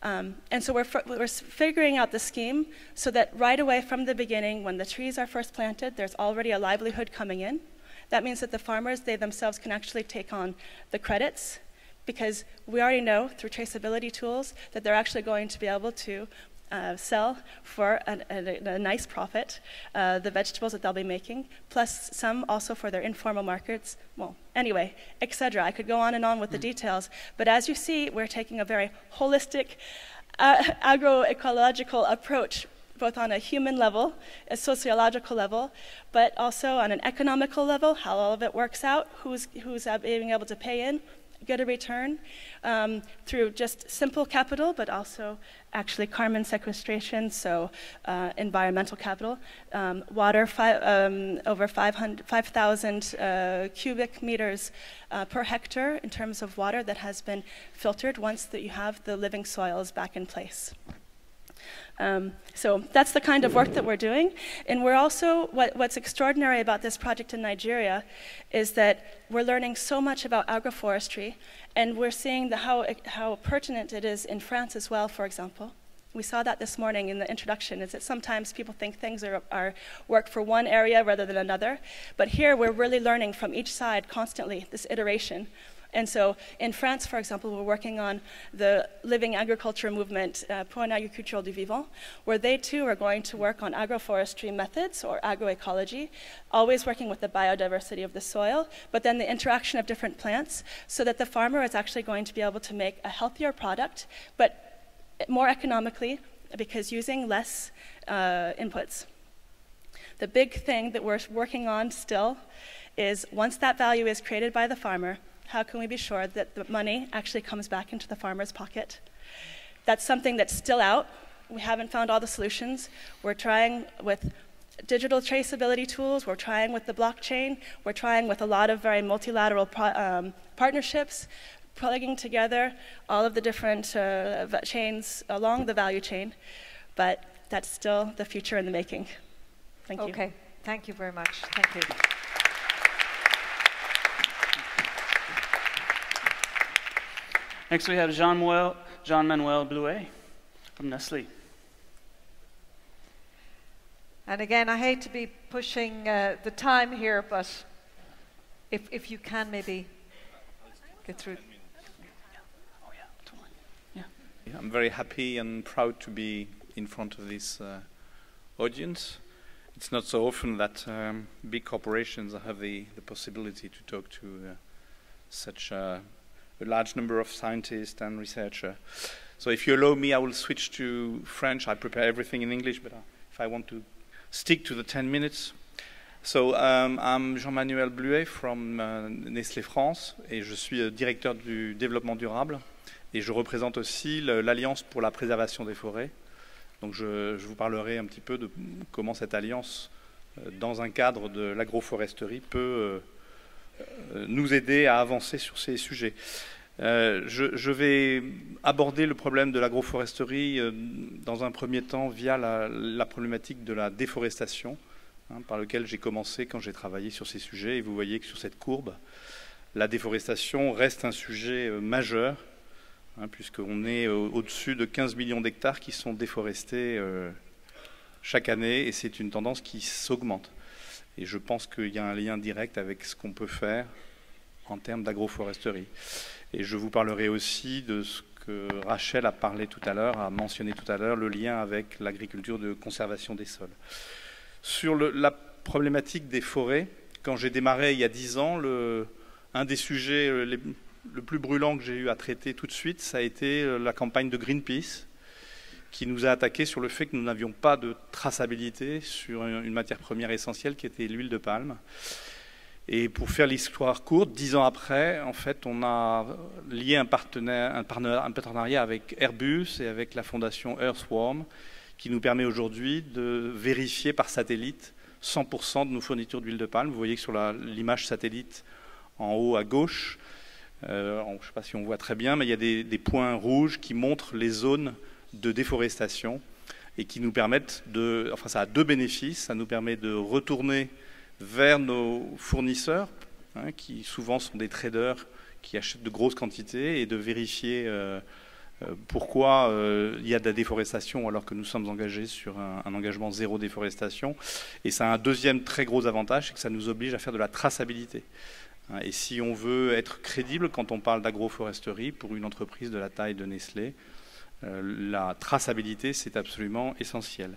And so we're figuring out the scheme so that right away from the beginning, when the trees are first planted, there's already a livelihood coming in. That means that the farmers, they themselves can actually take on the credits, because we already know through traceability tools that they're actually going to be able to sell for a nice profit the vegetables that they'll be making, plus some also for their informal markets. Well, anyway, et cetera. I could go on and on with the details, but as you see, we're taking a very holistic agroecological approach, both on a human level, a sociological level, but also on an economical level, how all of it works out, who's being able to pay in, get a return through just simple capital, but also actually carbon sequestration, so environmental capital, water over 5,000 cubic meters per hectare in terms of water that has been filtered once that you have the living soils back in place. So that's the kind of work that we're doing. And we're also, what's extraordinary about this project in Nigeria is that we're learning so much about agroforestry, and we're seeing how pertinent it is in France as well, for example. We saw that this morning in the introduction, is that sometimes people think things are work for one area rather than another. But here we're really learning from each side constantly, this iteration. And so in France, for example, we're working on the living agriculture movement, Pour une agriculture du vivant, where they too are going to work on agroforestry methods or agroecology, always working with the biodiversity of the soil, but then the interaction of different plants, so that the farmer is actually going to be able to make a healthier product, but more economically, because using less inputs. The big thing that we're working on still is, once that value is created by the farmer, how can we be sure that the money actually comes back into the farmer's pocket? That's something that's still out. We haven't found all the solutions. We're trying with digital traceability tools, we're trying with the blockchain, we're trying with a lot of very multilateral partnerships, plugging together all of the different chains along the value chain, but that's still the future in the making. Thank you. Okay, thank you very much. Thank you. Next we have Jean Manuel Bluet from Nestlé. And again, I hate to be pushing the time here, but if you can maybe get through. I'm very happy and proud to be in front of this audience. It's not so often that big corporations have the possibility to talk to such a large number of scientists and researchers. So if you allow me, I will switch to French. I prepare everything in English, but if I want to stick to the 10 minutes. So I'm Jean Manuel Bluet from Nestlé France, et je suis directeur du développement durable. Et je représente aussi l'Alliance pour la préservation des forêts. Donc je vous parlerai un petit peu de comment cette alliance, dans un cadre de l'agroforesterie, peut nous aider à avancer sur ces sujets. Je vais aborder le problème de l'agroforesterie dans un premier temps via la problématique de la déforestation, hein, par lequel j'ai commencé quand j'ai travaillé sur ces sujets. Et vous voyez que sur cette courbe, la déforestation reste un sujet majeur, hein, puisqu'on est au-dessus de 15 millions d'hectares qui sont déforestés chaque année, et c'est une tendance qui s'augmente. Et je pense qu'il y a un lien direct avec ce qu'on peut faire en termes d'agroforesterie. Et je vous parlerai aussi de ce que Rachel a parlé tout à l'heure, a mentionné tout à l'heure, le lien avec l'agriculture de conservation des sols. Sur la problématique des forêts, quand j'ai démarré il y a 10 ans, un des sujets le plus brûlant que j'ai eu à traiter tout de suite, ça a été la campagne de Greenpeace, qui nous a attaqué sur le fait que nous n'avions pas de traçabilité sur une matière première essentielle qui était l'huile de palme. Et pour faire l'histoire courte, 10 ans après, en fait, on a lié un partenariat avec Airbus et avec la fondation Earthworm, qui nous permet aujourd'hui de vérifier par satellite 100% de nos fournitures d'huile de palme. Vous voyez que sur l'image satellite en haut à gauche, je ne sais pas si on voit très bien, mais il y a des points rouges qui montrent les zones de déforestation et qui nous permettent de... Enfin, ça a deux bénéfices. Ça nous permet de retourner vers nos fournisseurs, hein, qui souvent sont des traders qui achètent de grosses quantités, et de vérifier pourquoi il y a de la déforestation alors que nous sommes engagés sur un engagement zéro déforestation. Et ça a un deuxième très gros avantage, c'est que ça nous oblige à faire de la traçabilité. Et si on veut être crédible quand on parle d'agroforesterie, pour une entreprise de la taille de Nestlé, la traçabilité, c'est absolument essentiel.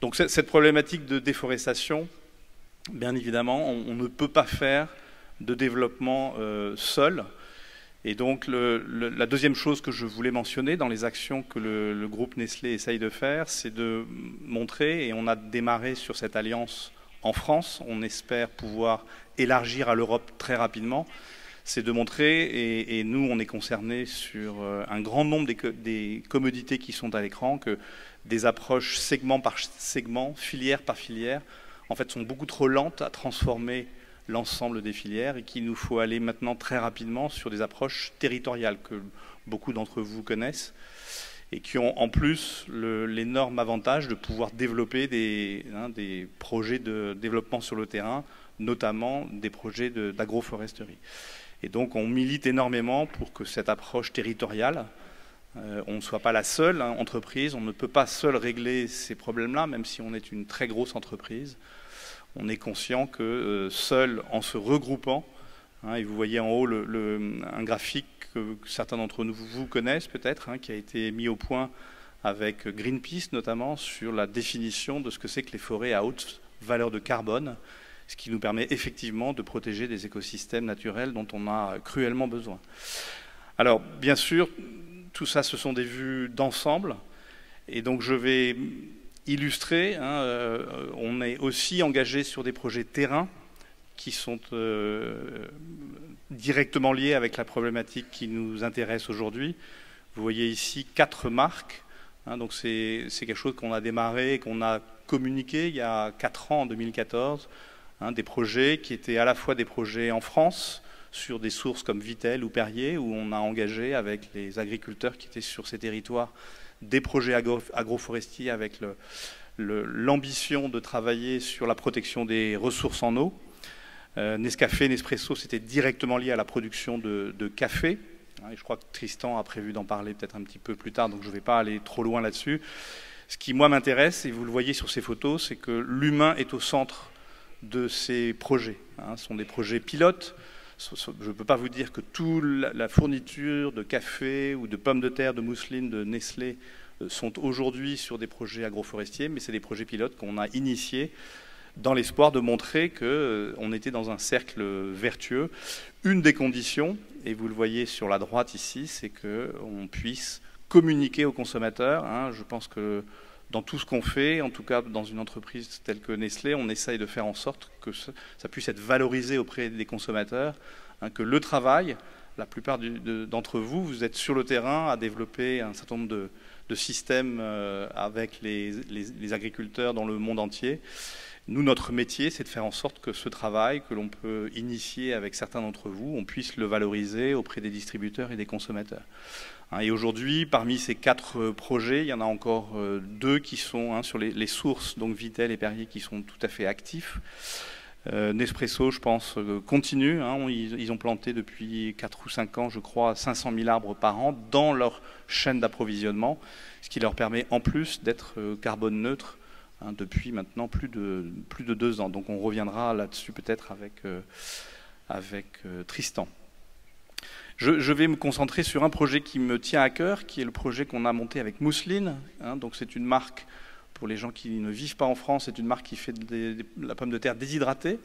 Donc cette problématique de déforestation, bien évidemment, on ne peut pas faire de développement seul. Et donc la deuxième chose que je voulais mentionner dans les actions que le groupe Nestlé essaye de faire, c'est de montrer, et on a démarré sur cette alliance en France, on espère pouvoir élargir à l'Europe très rapidement, c'est de montrer, et nous on est concernés sur un grand nombre des commodités qui sont à l'écran, que des approches segment par segment, filière par filière, en fait sont beaucoup trop lentes à transformer l'ensemble des filières, et qu'il nous faut aller maintenant très rapidement sur des approches territoriales que beaucoup d'entre vous connaissent, et qui ont en plus l'énorme avantage de pouvoir développer des projets de développement sur le terrain, notamment des projets d'agroforesterie. Et donc on milite énormément pour que cette approche territoriale, on ne soit pas la seule entreprise, on ne peut pas seul régler ces problèmes-là, même si on est une très grosse entreprise. On est conscient que seul, en se regroupant, et vous voyez en haut un graphique que certains d'entre nous vous connaissent peut-être, qui a été mis au point avec Greenpeace notamment, sur la définition de ce que c'est que les forêts à haute valeur de carbone, ce qui nous permet effectivement de protéger des écosystèmes naturels dont on a cruellement besoin. Alors bien sûr, tout ça ce sont des vues d'ensemble, et donc je vais illustrer, on est aussi engagé sur des projets terrain, qui sont directement liés avec la problématique qui nous intéresse aujourd'hui. Vous voyez ici 4 marques. Donc c'est quelque chose qu'on a démarré, qu'on a communiqué il y a 4 ans, en 2014. Des projets qui étaient à la fois des projets en France, sur des sources comme Vittel ou Perrier, où on a engagé avec les agriculteurs qui étaient sur ces territoires des projets agroforestiers avec l'ambition de travailler sur la protection des ressources en eau. Nescafé, Nespresso, c'était directement lié à la production de café. Et je crois que Tristan a prévu d'en parler peut-être un petit peu plus tard, donc je ne vais pas aller trop loin là-dessus. Ce qui, moi, m'intéresse, et vous le voyez sur ces photos, c'est que l'humain est au centre de ces projets. Ce sont des projets pilotes. Je ne peux pas vous dire que toute la fourniture de café ou de pommes de terre, de Mousseline, de Nestlé sont aujourd'hui sur des projets agroforestiers, mais c'est des projets pilotes qu'on a initiés dans l'espoir de montrer qu'on était dans un cercle vertueux. Une des conditions, et vous le voyez sur la droite ici, c'est qu'on puisse communiquer aux consommateurs. Je pense que dans tout ce qu'on fait, en tout cas dans une entreprise telle que Nestlé, on essaye de faire en sorte que ça puisse être valorisé auprès des consommateurs, que le travail, la plupart d'entre vous, vous êtes sur le terrain à développer un certain nombre de systèmes avec les agriculteurs dans le monde entier. Nous, notre métier, c'est de faire en sorte que ce travail que l'on peut initier avec certains d'entre vous, on puisse le valoriser auprès des distributeurs et des consommateurs. Et aujourd'hui, parmi ces 4 projets, il y en a encore 2 qui sont sur les sources, donc Vittel et Perrier, qui sont tout à fait actifs. Nespresso, je pense, continue. Ils ont planté depuis 4 ou 5 ans, je crois, 500 000 arbres par an dans leur chaîne d'approvisionnement, ce qui leur permet en plus d'être carbone neutre depuis maintenant plus de 2 ans. Donc on reviendra là-dessus peut-être avec Tristan. Je vais me concentrer sur un projet qui me tient à cœur, qui est le projet qu'on a monté avec Mousseline. Donc c'est une marque, pour les gens qui ne vivent pas en France, c'est une marque qui fait de la pomme de terre déshydratée,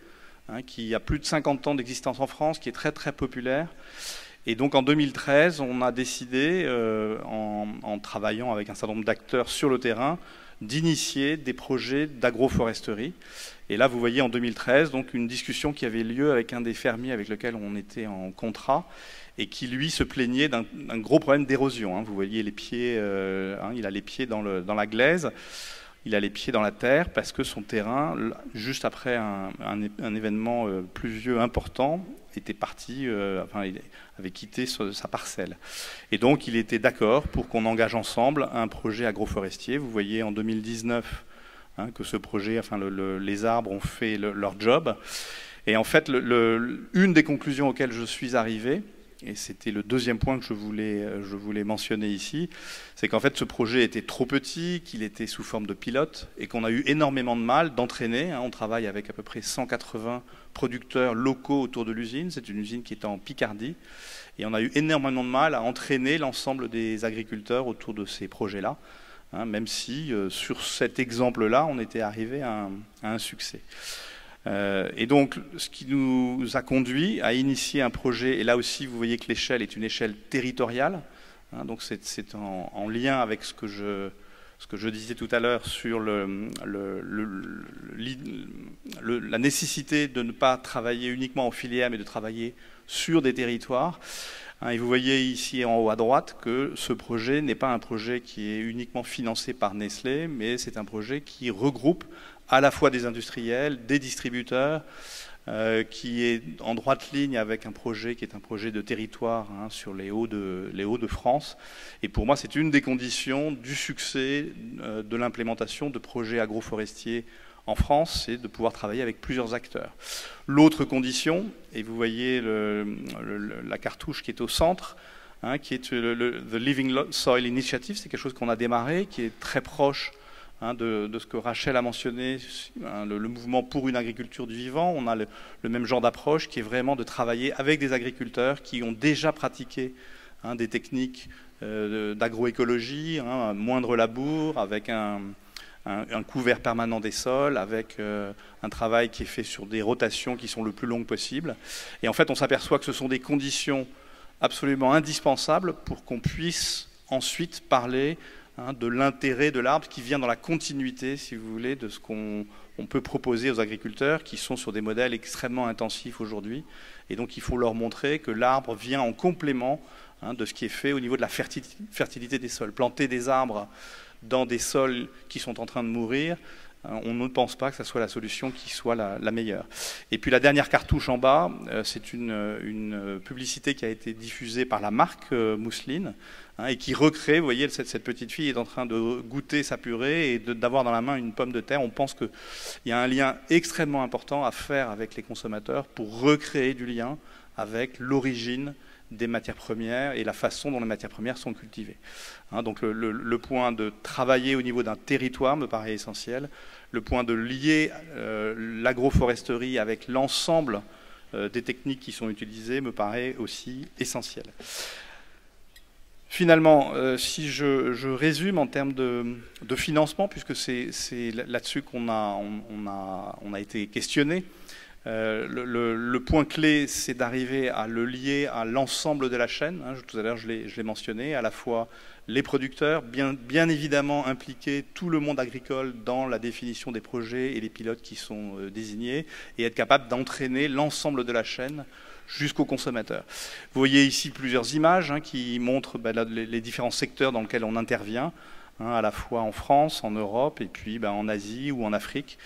qui a plus de 50 ans d'existence en France, qui est très très populaire. Et donc en 2013, on a décidé, en travaillant avec un certain nombre d'acteurs sur le terrain, d'initier des projets d'agroforesterie. Et là, vous voyez en 2013, donc une discussion qui avait lieu avec un des fermiers avec lequel on était en contrat et qui, lui, se plaignait d'un gros problème d'érosion. Vous voyez les pieds, il a les pieds dans la glaise, il a les pieds dans la terre parce que son terrain, juste après un événement pluvieux important, était parti, il avait quitté sa parcelle. Et donc il était d'accord pour qu'on engage ensemble un projet agroforestier. Vous voyez en 2019 que ce projet, les arbres ont fait leur job. Et en fait, une des conclusions auxquelles je suis arrivé, et c'était le deuxième point que je voulais mentionner ici, c'est qu'en fait ce projet était trop petit, qu'il était sous forme de pilote, et qu'on a eu énormément de mal d'entraîner. On travaille avec à peu près 180 producteurs locaux autour de l'usine, c'est une usine qui est en Picardie, et on a eu énormément de mal à entraîner l'ensemble des agriculteurs autour de ces projets-là, même si sur cet exemple-là, on était arrivé à un succès. Et donc, ce qui nous a conduit à initier un projet, et là aussi, vous voyez que l'échelle est une échelle territoriale, donc c'est en lien avec ce que je disais tout à l'heure sur la nécessité de ne pas travailler uniquement en filière, mais de travailler sur des territoires. Et vous voyez ici en haut à droite que ce projet n'est pas un projet qui est uniquement financé par Nestlé, mais c'est un projet qui regroupe à la fois des industriels, des distributeurs, qui est en droite ligne avec un projet qui est un projet de territoire hein, sur les Hauts de France. Et pour moi, c'est une des conditions du succès de l'implémentation de projets agroforestiers en France, c'est de pouvoir travailler avec plusieurs acteurs. L'autre condition, et vous voyez la cartouche qui est au centre, hein, qui est The Living Soil Initiative, c'est quelque chose qu'on a démarré, qui est très proche de ce que Rachel a mentionné, le mouvement pour une agriculture du vivant. On a le même genre d'approche qui est vraiment de travailler avec des agriculteurs qui ont déjà pratiqué des techniques d'agroécologie, un moindre labour, avec un couvert permanent des sols, avec un travail qui est fait sur des rotations qui sont le plus longues possible. Et en fait, on s'aperçoit que ce sont des conditions absolument indispensables pour qu'on puisse ensuite parler de l'intérêt de l'arbre qui vient dans la continuité, si vous voulez, de ce qu'on peut proposer aux agriculteurs qui sont sur des modèles extrêmement intensifs aujourd'hui. Et donc, il faut leur montrer que l'arbre vient en complément de ce qui est fait au niveau de la fertilité des sols. Planter des arbres dans des sols qui sont en train de mourir, on ne pense pas que ça soit la solution qui soit la meilleure. Et puis la dernière cartouche en bas, c'est une publicité qui a été diffusée par la marque Mousseline hein, et qui recrée, vous voyez, cette petite fille est en train de goûter sa purée et d'avoir dans la main une pomme de terre. On pense qu'il y a un lien extrêmement important à faire avec les consommateurs pour recréer du lien avec l'origine des matières premières et la façon dont les matières premières sont cultivées. Hein, donc le point de travailler au niveau d'un territoire me paraît essentiel. Le point de lier l'agroforesterie avec l'ensemble des techniques qui sont utilisées me paraît aussi essentiel. Finalement, si je résume en termes de financement, puisque c'est là-dessus qu'on a été questionné, le point clé, c'est d'arriver à le lier à l'ensemble de la chaîne. Hein, tout à l'heure, je l'ai mentionné, à la fois les producteurs, bien évidemment impliquer tout le monde agricole dans la définition des projets et les pilotes qui sont désignés, et être capable d'entraîner l'ensemble de la chaîne jusqu'au consommateur. Vous voyez ici plusieurs images hein, qui montrent les différents secteurs dans lesquels on intervient. Hein, à la fois en France, en Europe et puis en Asie ou en Afrique.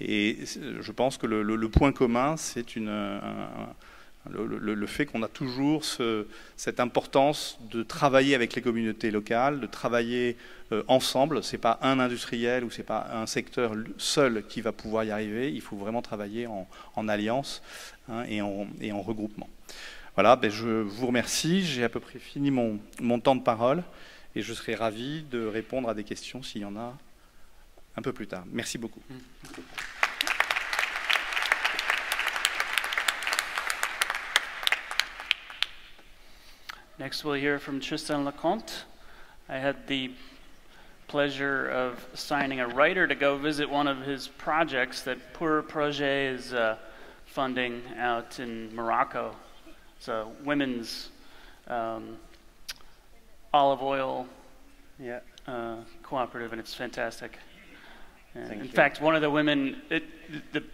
Et je pense que le point commun, c'est le fait qu'on a toujours cette importance de travailler avec les communautés locales, de travailler ensemble. Ce n'est pas un industriel ou ce n'est pas un secteur seul qui va pouvoir y arriver. Il faut vraiment travailler en alliance hein, et en regroupement. Voilà, je vous remercie. J'ai à peu près fini mon temps de parole. Et je serai ravi de répondre à des questions s'il y en a un peu plus tard. Merci beaucoup. Next, we'll hear from Tristan Lecomte. I had the pleasure of signing a writer to go visit one of his projects that Pur Projet is funding out in Morocco. It's a women's olive oil cooperative, and it's fantastic. And in fact, one of the women, the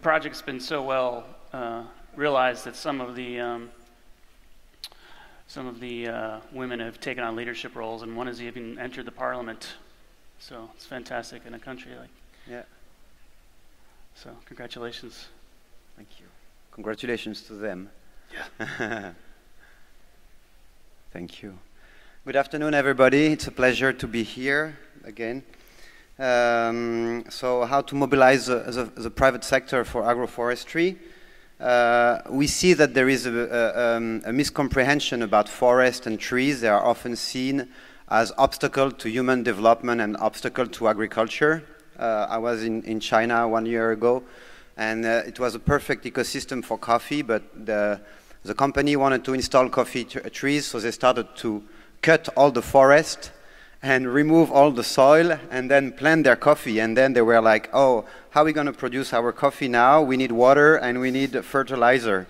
project's been so well realized that some of the women have taken on leadership roles, and one has even entered the parliament. So it's fantastic in a country like So congratulations. Thank you. Congratulations to them. Yeah. Thank you. Good afternoon, everybody. It's a pleasure to be here again. So how to mobilize the private sector for agroforestry? We see that there is a miscomprehension about forest and trees. They are often seen as obstacle to human development and obstacle to agriculture. I was in China 1 year ago, and it was a perfect ecosystem for coffee, but the company wanted to install coffee trees, so they started to cut all the forest and remove all the soil and then plant their coffee. And then they were like, oh, how are we going to produce our coffee now? We need water and we need fertilizer.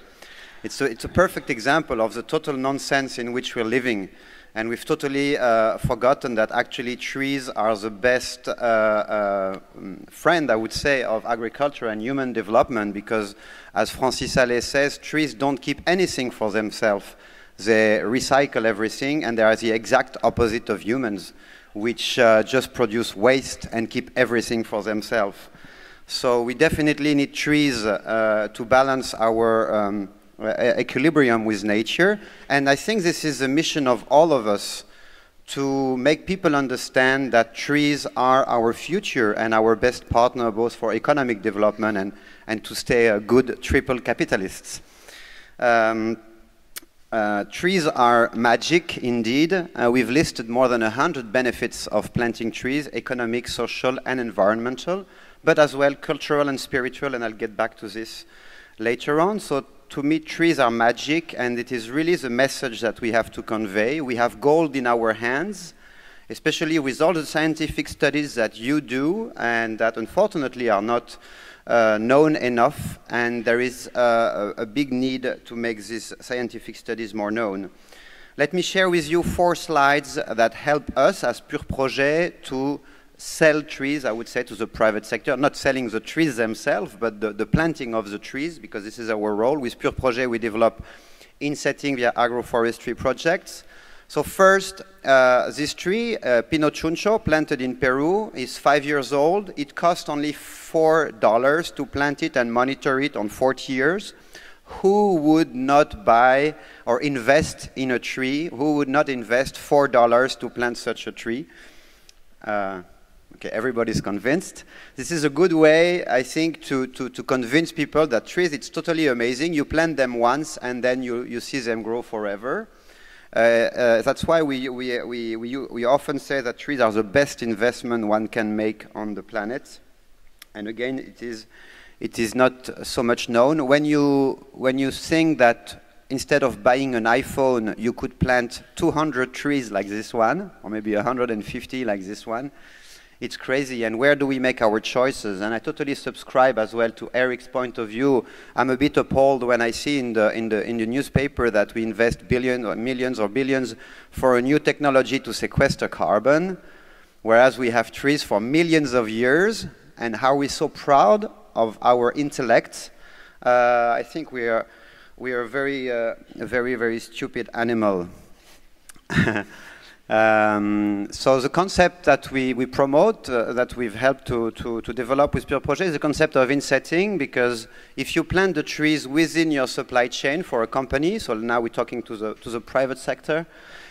It's a perfect example of the total nonsense in which we're living. And we've totally forgotten that actually trees are the best friend, I would say, of agriculture and human development, because as Francis Allais says, trees don't keep anything for themselves. They recycle everything, and they are the exact opposite of humans, which just produce waste and keep everything for themselves. So we definitely need trees to balance our equilibrium with nature. And I think this is a mission of all of us to make people understand that trees are our future and our best partner, both for economic development and to stay a good triple capitalists. Trees are magic, indeed. We've listed more than 100 benefits of planting trees, economic, social, and environmental, but as well cultural and spiritual, and I'll get back to this later on. So to me, trees are magic, and it is really the message that we have to convey. We have gold in our hands, especially with all the scientific studies that you do, and that unfortunately are not known enough, and there is a big need to make these scientific studies more known. Let me share with you 4 slides that help us as Pur Projet to sell trees, I would say, to the private sector. Not selling the trees themselves, but the planting of the trees, because this is our role. With Pur Projet, we develop insetting via agroforestry projects. So first, this tree, Pino Chuncho, planted in Peru, is 5 years old. It costs only $4 to plant it and monitor it on 40 years. Who would not buy or invest in a tree? Who would not invest $4 to plant such a tree? Okay, everybody's convinced. This is a good way, I think, to convince people that trees, it's totally amazing. You plant them once and then you see them grow forever. That's why we often say that trees are the best investment one can make on the planet. And again, it is not so much known. When you think that instead of buying an iPhone, you could plant 200 trees like this one, or maybe 150 like this one, it's crazy. And where do we make our choices? And I totally subscribe as well to Eric's point of view. I'm a bit appalled when I see in the newspaper that we invest billions or millions or billions for a new technology to sequester carbon, whereas we have trees for millions of years. And how we're so proud of our intellect. I think we are a very, very stupid animal. So the concept that we promote, that we've helped to develop with Pur Projet, is the concept of insetting, because if you plant the trees within your supply chain for a company, so now we're talking to the private sector,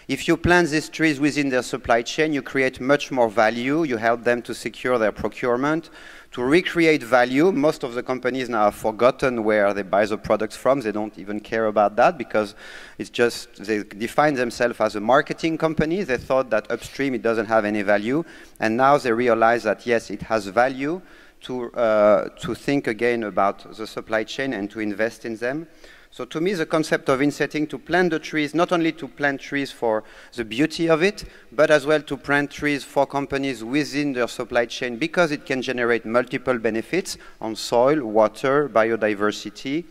if you plant these trees within their supply chain, you create much more value, you help them to secure their procurement, to recreate value. Most of the companies now have forgotten where they buy the products from. They don't even care about that because it's just, they define themselves as a marketing company. They thought that upstream it doesn't have any value. And now they realize that yes, it has value to think again about the supply chain and to invest in them. So to me, the concept of insetting, to plant the trees, not only to plant trees for the beauty of it, but as well to plant trees for companies within their supply chain, because it can generate multiple benefits on soil, water, biodiversity,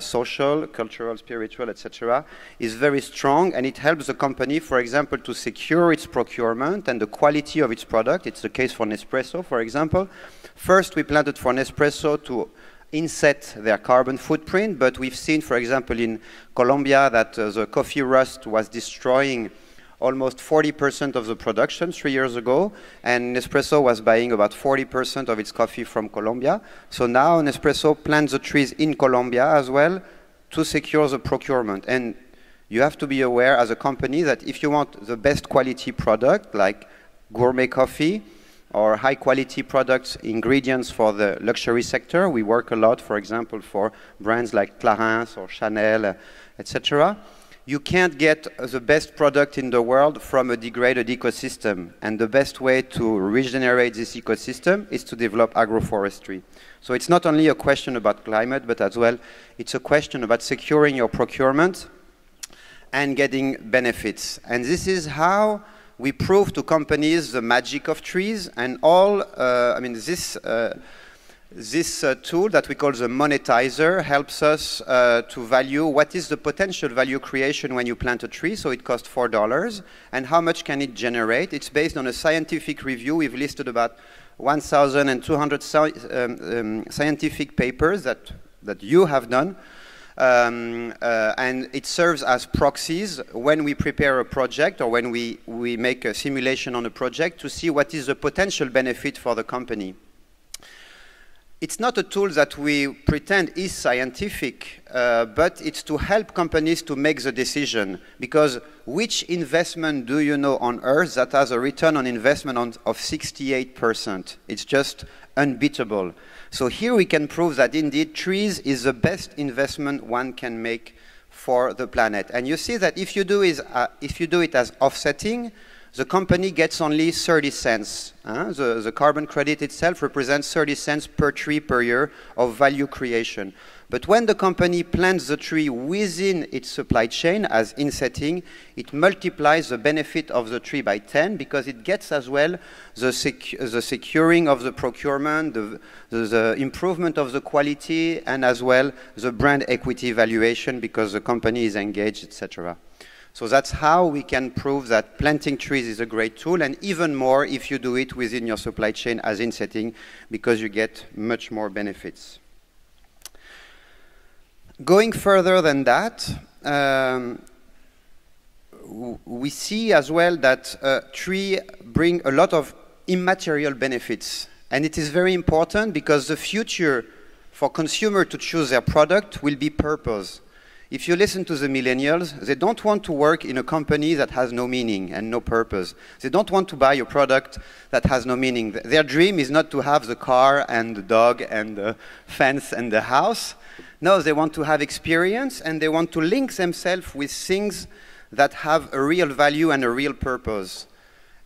social, cultural, spiritual, etc., is very strong, and it helps the company, for example, to secure its procurement and the quality of its product. It's the case for Nespresso, for example. First, we planted for Nespresso to inset their carbon footprint, but we've seen, for example, in Colombia that the coffee rust was destroying almost 40% of the production 3 years ago, and Nespresso was buying about 40% of its coffee from Colombia. So now Nespresso plants the trees in Colombia as well to secure the procurement. And you have to be aware as a company that if you want the best quality product, like gourmet coffee, or high quality products, ingredients for the luxury sector. We work a lot, for example, for brands like Clarins or Chanel, etc. You can't get the best product in the world from a degraded ecosystem. And the best way to regenerate this ecosystem is to develop agroforestry. So it's not only a question about climate, but as well, it's a question about securing your procurement and getting benefits. And this is how we prove to companies the magic of trees, and all, this tool that we call the monetizer helps us to value what is the potential value creation when you plant a tree. So it costs $4, and how much can it generate? It's based on a scientific review. We've listed about 1,200 scientific papers that you have done. And it serves as proxies when we prepare a project or when we make a simulation on a project to see what is the potential benefit for the company. It's not a tool that we pretend is scientific, but it's to help companies to make the decision, because which investment do you know on Earth that has a return on investment of 68%? It's just unbeatable. So here we can prove that indeed trees is the best investment one can make for the planet. And you see that if you do it as offsetting, the company gets only 30 cents. The carbon credit itself represents 30 cents per tree per year of value creation. But when the company plants the tree within its supply chain as insetting, it multiplies the benefit of the tree by 10, because it gets as well the securing of the procurement, the improvement of the quality, and as well the brand equity valuation because the company is engaged, etc. So that's how we can prove that planting trees is a great tool, and even more if you do it within your supply chain as insetting, because you get much more benefits. Going further than that, we see as well that trees bring a lot of immaterial benefits, and it is very important because the future for consumers to choose their product will be purpose. If you listen to the millennials, they don't want to work in a company that has no meaning and no purpose. They don't want to buy a product that has no meaning. Their dream is not to have the car and the dog and the fence and the house. No, they want to have experience, and they want to link themselves with things that have a real value and a real purpose.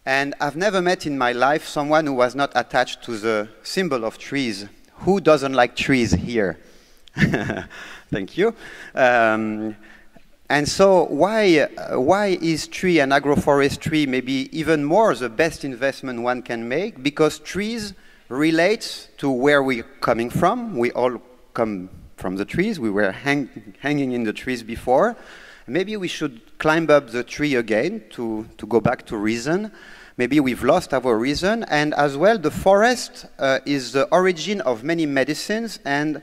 And I've never met in my life someone who was not attached to the symbol of trees. Who doesn't like trees here? Thank you. And so why is tree and agroforestry maybe even more the best investment one can make? Because trees relate to where we're coming from. We all come from the trees. We were hanging in the trees before. Maybe we should climb up the tree again to go back to reason. Maybe we've lost our reason. And as well, the forest is the origin of many medicines and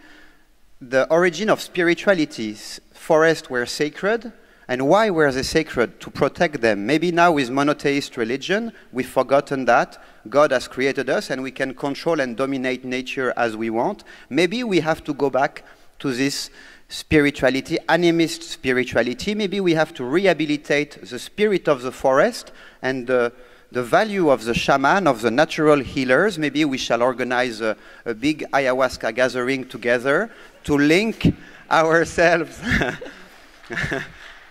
the origin of spirituality. Forests were sacred, and why were they sacred? To protect them. Maybe now with monotheist religion, we've forgotten that God has created us and we can control and dominate nature as we want. Maybe we have to go back to this spirituality, animist spirituality. Maybe we have to rehabilitate the spirit of the forest and the value of the shaman, of the natural healers. Maybe we shall organize a big ayahuasca gathering together to link ourselves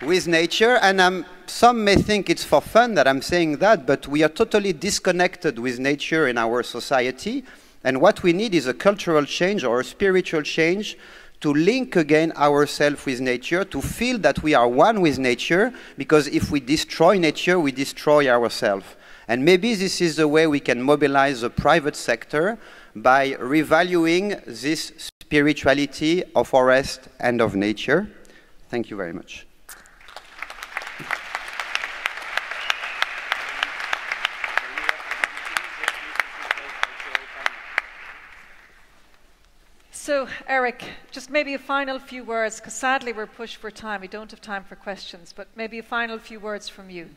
with nature. And some may think it's for fun that I'm saying that, but we are totally disconnected with nature in our society. And what we need is a cultural change or a spiritual change to link again ourselves with nature, to feel that we are one with nature, because if we destroy nature, we destroy ourselves. And maybe this is the way we can mobilize the private sector by revaluing this spirituality of forest and of nature. Thank you very much. So, Eric, just maybe a final few words, because sadly we're pushed for time. We don't have time for questions, but maybe a final few words from you.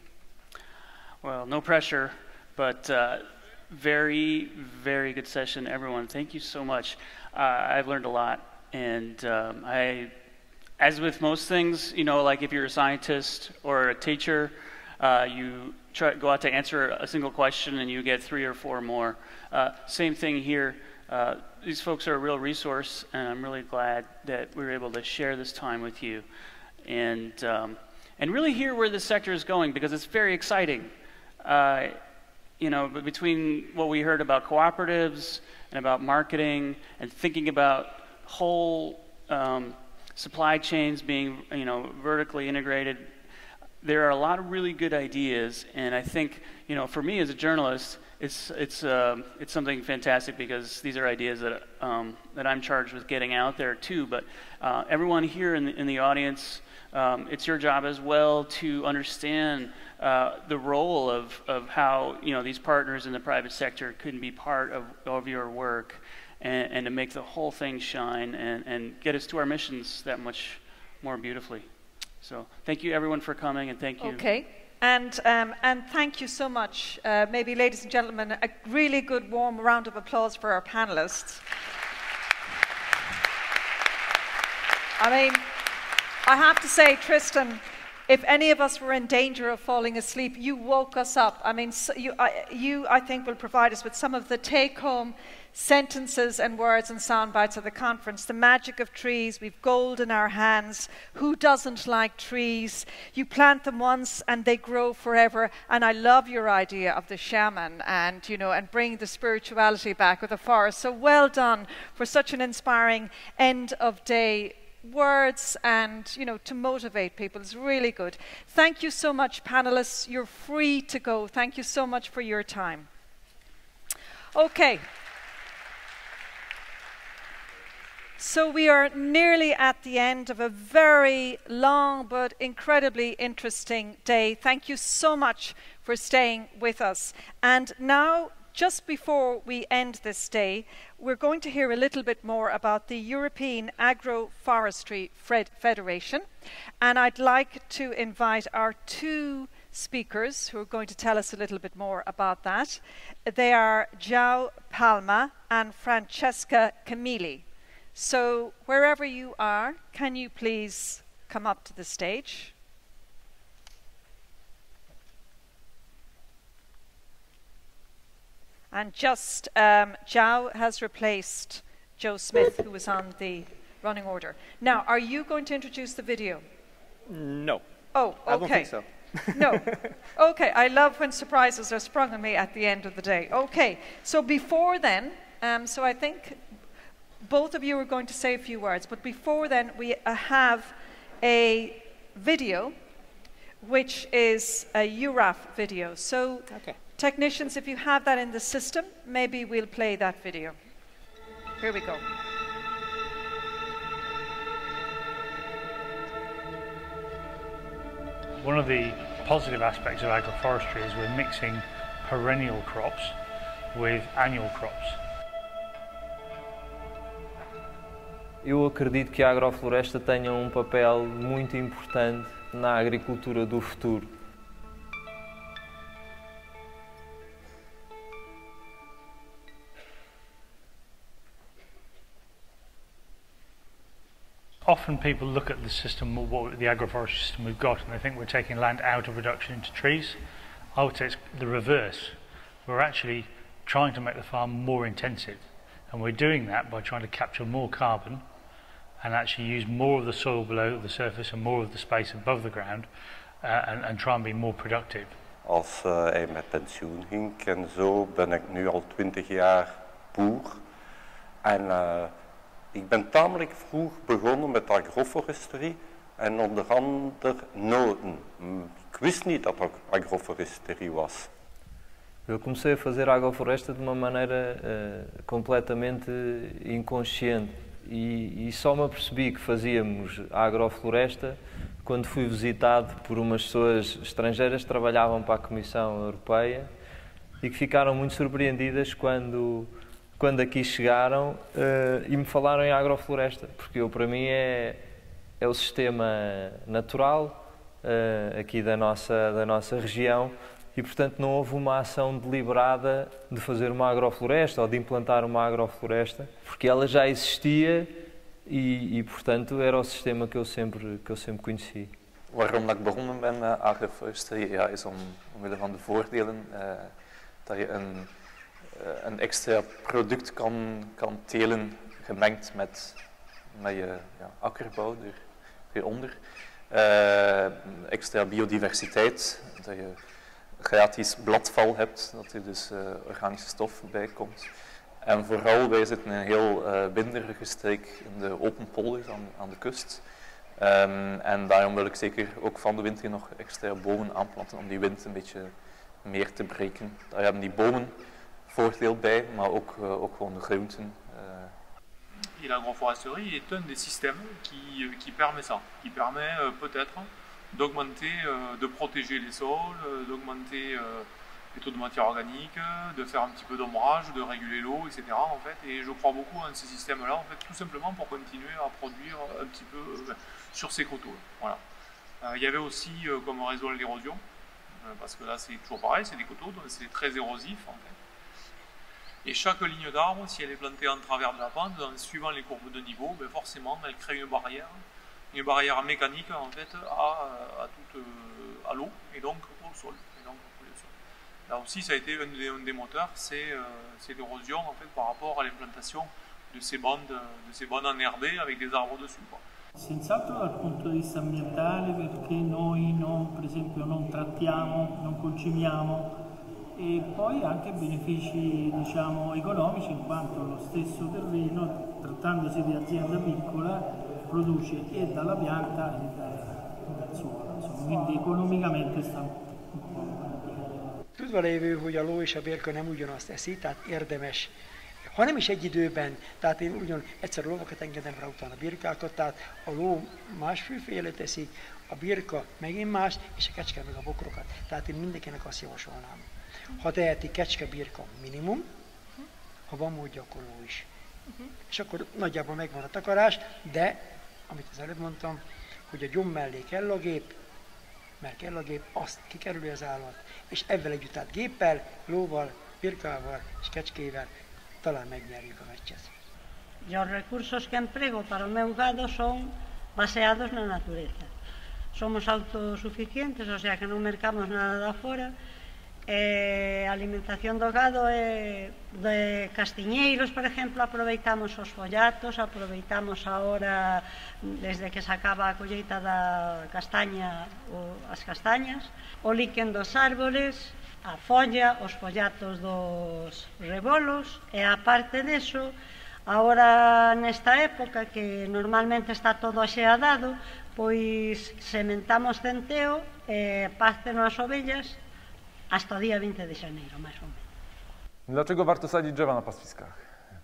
Well, no pressure, but very, very good session, everyone. Thank you so much. I've learned a lot, and as with most things, you know, like if you're a scientist or a teacher, you go out to answer a single question and you get 3 or 4 more. Same thing here. These folks are a real resource, and I'm really glad that we were able to share this time with you, and really hear where this sector is going, because it's very exciting. You know, between what we heard about cooperatives and about marketing and thinking about whole supply chains being, you know, vertically integrated, there are a lot of really good ideas. And I think, you know, for me as a journalist, it's something fantastic, because these are ideas that that I'm charged with getting out there too. But everyone here in the audience, it's your job as well to understand the role of how, you know, these partners in the private sector can be part of your work, and to make the whole thing shine and get us to our missions that much more beautifully. So thank you everyone for coming, and thank you. Okay, and thank you so much. Maybe, ladies and gentlemen, a really good warm round of applause for our panelists. I mean, I have to say, Tristan, if any of us were in danger of falling asleep, you woke us up. I mean, so you, I think, will provide us with some of the take-home sentences and words and sound bites of the conference. The magic of trees, we've gold in our hands. Who doesn't like trees? You plant them once and they grow forever. And I love your idea of the shaman and, you know, and bringing the spirituality back with the forest. So well done for such an inspiring end of day words and, you know, to motivate people. It's really good. Thank you so much, panelists. You're free to go. Thank you so much for your time. Okay. So we are nearly at the end of a very long but incredibly interesting day. Thank you so much for staying with us. And now, just before we end this day, we're going to hear a little bit more about the European Agroforestry Federation. And I'd like to invite our two speakers who are going to tell us a little bit more about that. They are João Palma and Francesca Camilli. So wherever you are, can you please come up to the stage? And just, João has replaced Joe Smith, who was on the running order. Now, are you going to introduce the video? No. Oh, okay. I don't think so. No. Okay, I love when surprises are sprung on me at the end of the day. Okay, so before then, so I think both of you are going to say a few words, but before then we have a video, which is a EURAF video. So. Okay. Technicians, if you have that in the system, maybe we'll play that video. Here we go. One of the positive aspects of agroforestry is we're mixing perennial crops with annual crops. Eu acredito que a agrofloresta tenha papel muito importante na agricultura do futuro. Often people look at the system, the agroforestry system we've got, and they think we're taking land out of production into trees. I would say it's the reverse. We're actually trying to make the farm more intensive, and we're doing that by trying to capture more carbon and actually use more of the soil below the surface and more of the space above the ground, and try and be more productive. Als hij met pensioen ging en zo ben ik nu al 20 jaar boer en ik ben tamelijk vroeg begonnen met agroforestry en onder andere noten. Ik wist niet dat er agroforestry was. Eu comecei a fazer agrofloresta de uma maneira completamente inconsciente e só me apercebi que fazíamos agrofloresta quando fui visitado por umas pessoas estrangeiras que trabalhavam para a Comissão Europeia e que ficaram muito surpreendidas quando aqui chegaram e me falaram em agrofloresta, porque para mim é o sistema natural aqui da nossa região e, portanto, não houve uma ação deliberada de fazer uma agrofloresta ou de implantar uma agrofloresta, porque ela já existia e portanto, era o sistema que eu sempre conheci. Waarom ik begonnen ben met agroforestry, ja, is omwille van de voordelen dat je een extra product kan telen, gemengd met je akkerbouw hieronder. Extra biodiversiteit, dat je gratis bladval hebt, dat er dus organische stof bij komt. En vooral, wij zitten in een heel winderige streek in de open polders aan de kust. En daarom wil ik zeker ook van de winter nog extra bomen aanplanten om die wind een beetje meer te breken. Daar hebben die bomen voordeel bij, maar ook gewoon de groenten. Et l'agroforesterie est un des systèmes qui permet ça, qui permet peut-être d'augmenter, de protéger les sols, d'augmenter les taux de matière organique, de faire un petit peu d'ombrage, de réguler l'eau, etc. En fait, et je crois beaucoup en ces systèmes-là, en fait, tout simplement pour continuer à produire un petit peu sur ces coteaux. Voilà. Il y avait aussi comme réseau l'érosion, parce que là c'est toujours pareil, c'est des coteaux, donc c'est très érosif en fait. Et chaque ligne d'arbre, si elle est plantée en travers de la pente, en suivant les courbes de niveau, ben forcément, elle crée une barrière une barrière mécanique en fait à l'eau et donc au sol. Là aussi, ça a été un des moteurs, c'est l'érosion en fait, par rapport à l'implantation de ces bandes enherbées avec des arbres dessus. Sensato dal punto di vista ambientale, perché noi non, per esempio, non trattiamo, non concimiamo, e poi anche benefici diciamo, economici, in quanto lo stesso terreno, trattandosi di azienda piccola, produce e dalla pianta e dal suolo, quindi economicamente sta un po'. Tudva lévő, hogy a ló és a bérka nem ugyanazt eszi, tehát érdemes, ha nem is egy időben, tehát én ugyan egyszerű lovakat engedem rá utána a birkákat, tehát a ló másféle teszik, a birka megint más, és a kecske meg a bokrokat. Tehát én mindenkinek azt javasolnám. Ha teheti kecske, birka minimum, ha van módja, akkor ló is. És akkor nagyjából megvan a takarás, de, amit az előbb mondtam, hogy a gyom mellé kell a gép, mert kell a gép, azt kikerüli az állat, és ezzel együtt, tehát géppel, lóval, birkával és kecskével talán megnyerjük a meccset. Los recursos que empleo para el meu gado son baseados en la naturaleza. Somos autosuficientes, o sea que no mercamos nada de afuera. Alimentación do gado de castiñeiros, por exemplo, aproveitamos os follatos, aproveitamos agora, desde que se acaba a colleita da castaña, as castañas, o liquen dos árboles, a folla, os follatos dos rebolos, e aparte deso, agora nesta época que normalmente está todo axeadado, pois sementamos centeo, páceno as ovellas, hasta día 20 de janeiro, más o menos. Dlaczego warto sadzić drzewa na pastwiskach?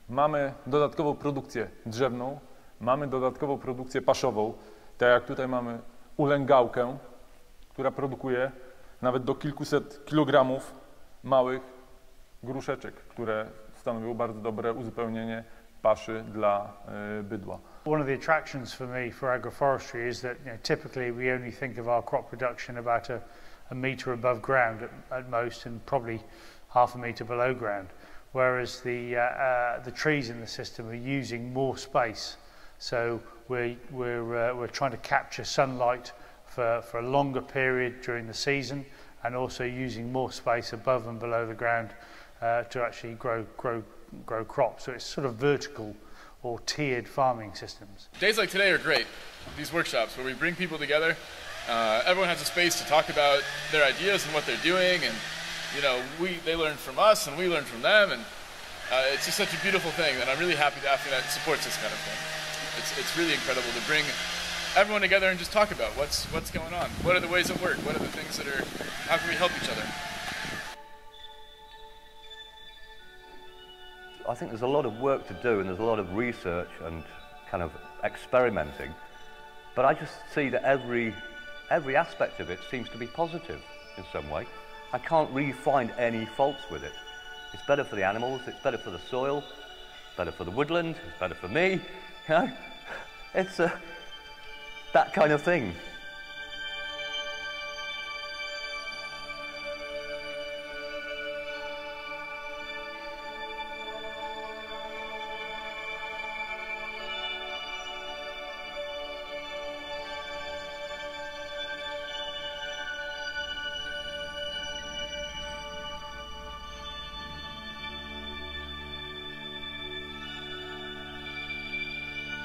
Mamy dodatkową produkcję drzewną, mamy dodatkową produkcję paszową, tak jak tutaj mamy ulęgałkę, która produkuje nawet do kilkuset kilogramów małych gruszeczek, które stanowią bardzo dobre uzupełnienie paszy dla bydła. One of the attractions for me for agroforestry is that typically we only think of our crop production about a metre above ground at most, and probably half a metre below ground, whereas the trees in the system are using more space, so we're trying to capture sunlight for a longer period during the season, and also using more space above and below the ground to actually grow crops. So it's sort of vertical or tiered farming systems. Days like today are great, these workshops where we bring people together. Everyone has a space to talk about their ideas and what they're doing, and they learn from us and we learn from them, and it's just such a beautiful thing, and I'm really happy that Africa supports this kind of thing. It's really incredible to bring everyone together and just talk about what's going on, what are the ways that work, what are the things that are, how can we help each other. I think there's a lot of work to do and there's a lot of research and kind of experimenting, but I just see that every aspect of it seems to be positive in some way. I can't really find any faults with it. It's better for the animals, it's better for the soil, it's better for the woodland, it's better for me. It's that kind of thing.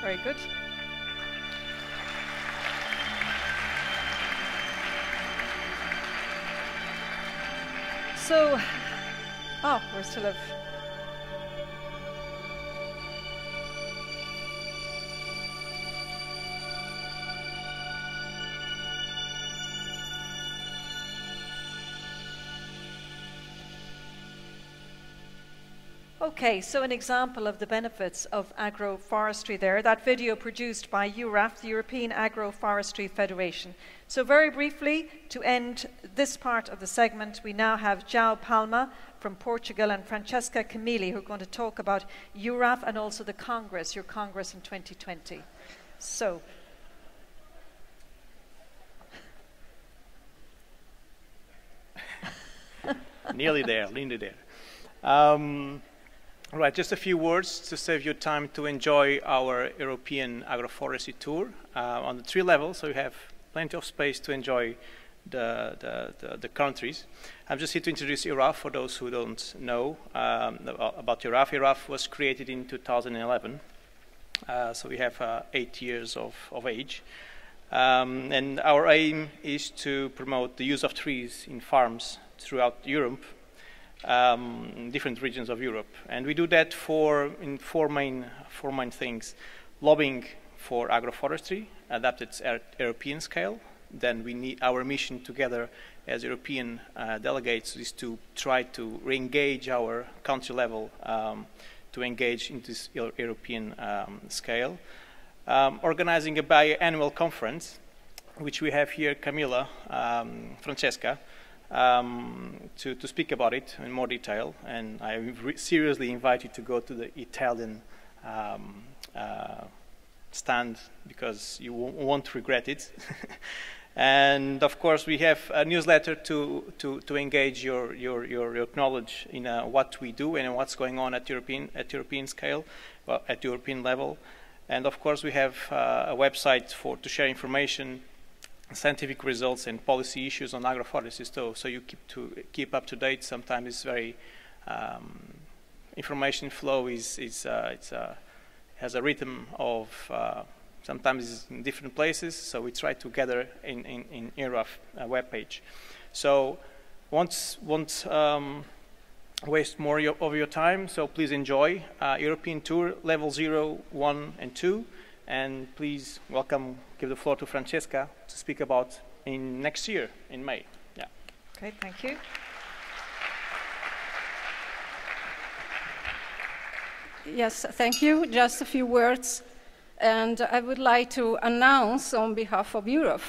Very good. So, we're still up. Okay, so an example of the benefits of agroforestry there, that video produced by EURAF, the European Agroforestry Federation. So very briefly, to end this part of the segment, we now have João Palma from Portugal and Francesca Camilli, who are going to talk about EURAF and also the Congress, your Congress in 2020. So. Nearly there, nearly there. All right, just a few words to save you time to enjoy our European agroforestry tour on the three levels, so you have plenty of space to enjoy the countries. I'm just here to introduce EURAF for those who don't know about EURAF. EURAF was created in 2011, so we have 8 years of age. And our aim is to promote the use of trees in farms throughout Europe, different regions of Europe, and we do that in four main things: lobbying for agroforestry adapted at European scale. Then we need our mission together as European delegates is to try to re-engage our country level to engage in this European scale. Organizing a biannual conference, which we have here Camilla, Francesca, to speak about it in more detail, and I seriously invite you to go to the Italian stand because you won't regret it. And of course we have a newsletter to engage your knowledge in what we do and what's going on at European scale, well, at European level. And of course we have a website to share information, scientific results and policy issues on agroforestry, so you keep up to date. Sometimes it's very information flow has a rhythm of sometimes it's in different places, so we try to gather in EURAF webpage. So won't waste more of your time, so please enjoy European tour level 0, 1 and 2. And please welcome, give the floor to Francesca to speak about in next year, in May. Yeah. Great, thank you. Yes, thank you. Just a few words. And I would like to announce on behalf of Europe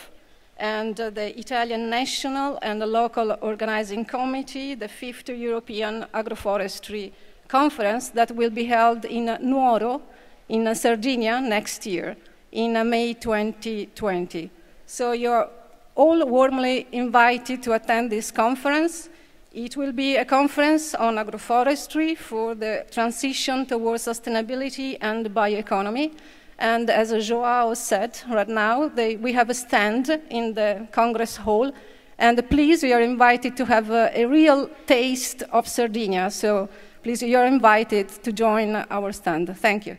and the Italian National and the Local Organizing Committee, the 5th European Agroforestry Conference that will be held in Nuoro, in Sardinia next year, in May 2020. So you're all warmly invited to attend this conference. It will be a conference on agroforestry for the transition towards sustainability and bioeconomy. And as Joao said, right now, we have a stand in the Congress Hall. And please, you are invited to have a real taste of Sardinia. So please, you are invited to join our stand. Thank you.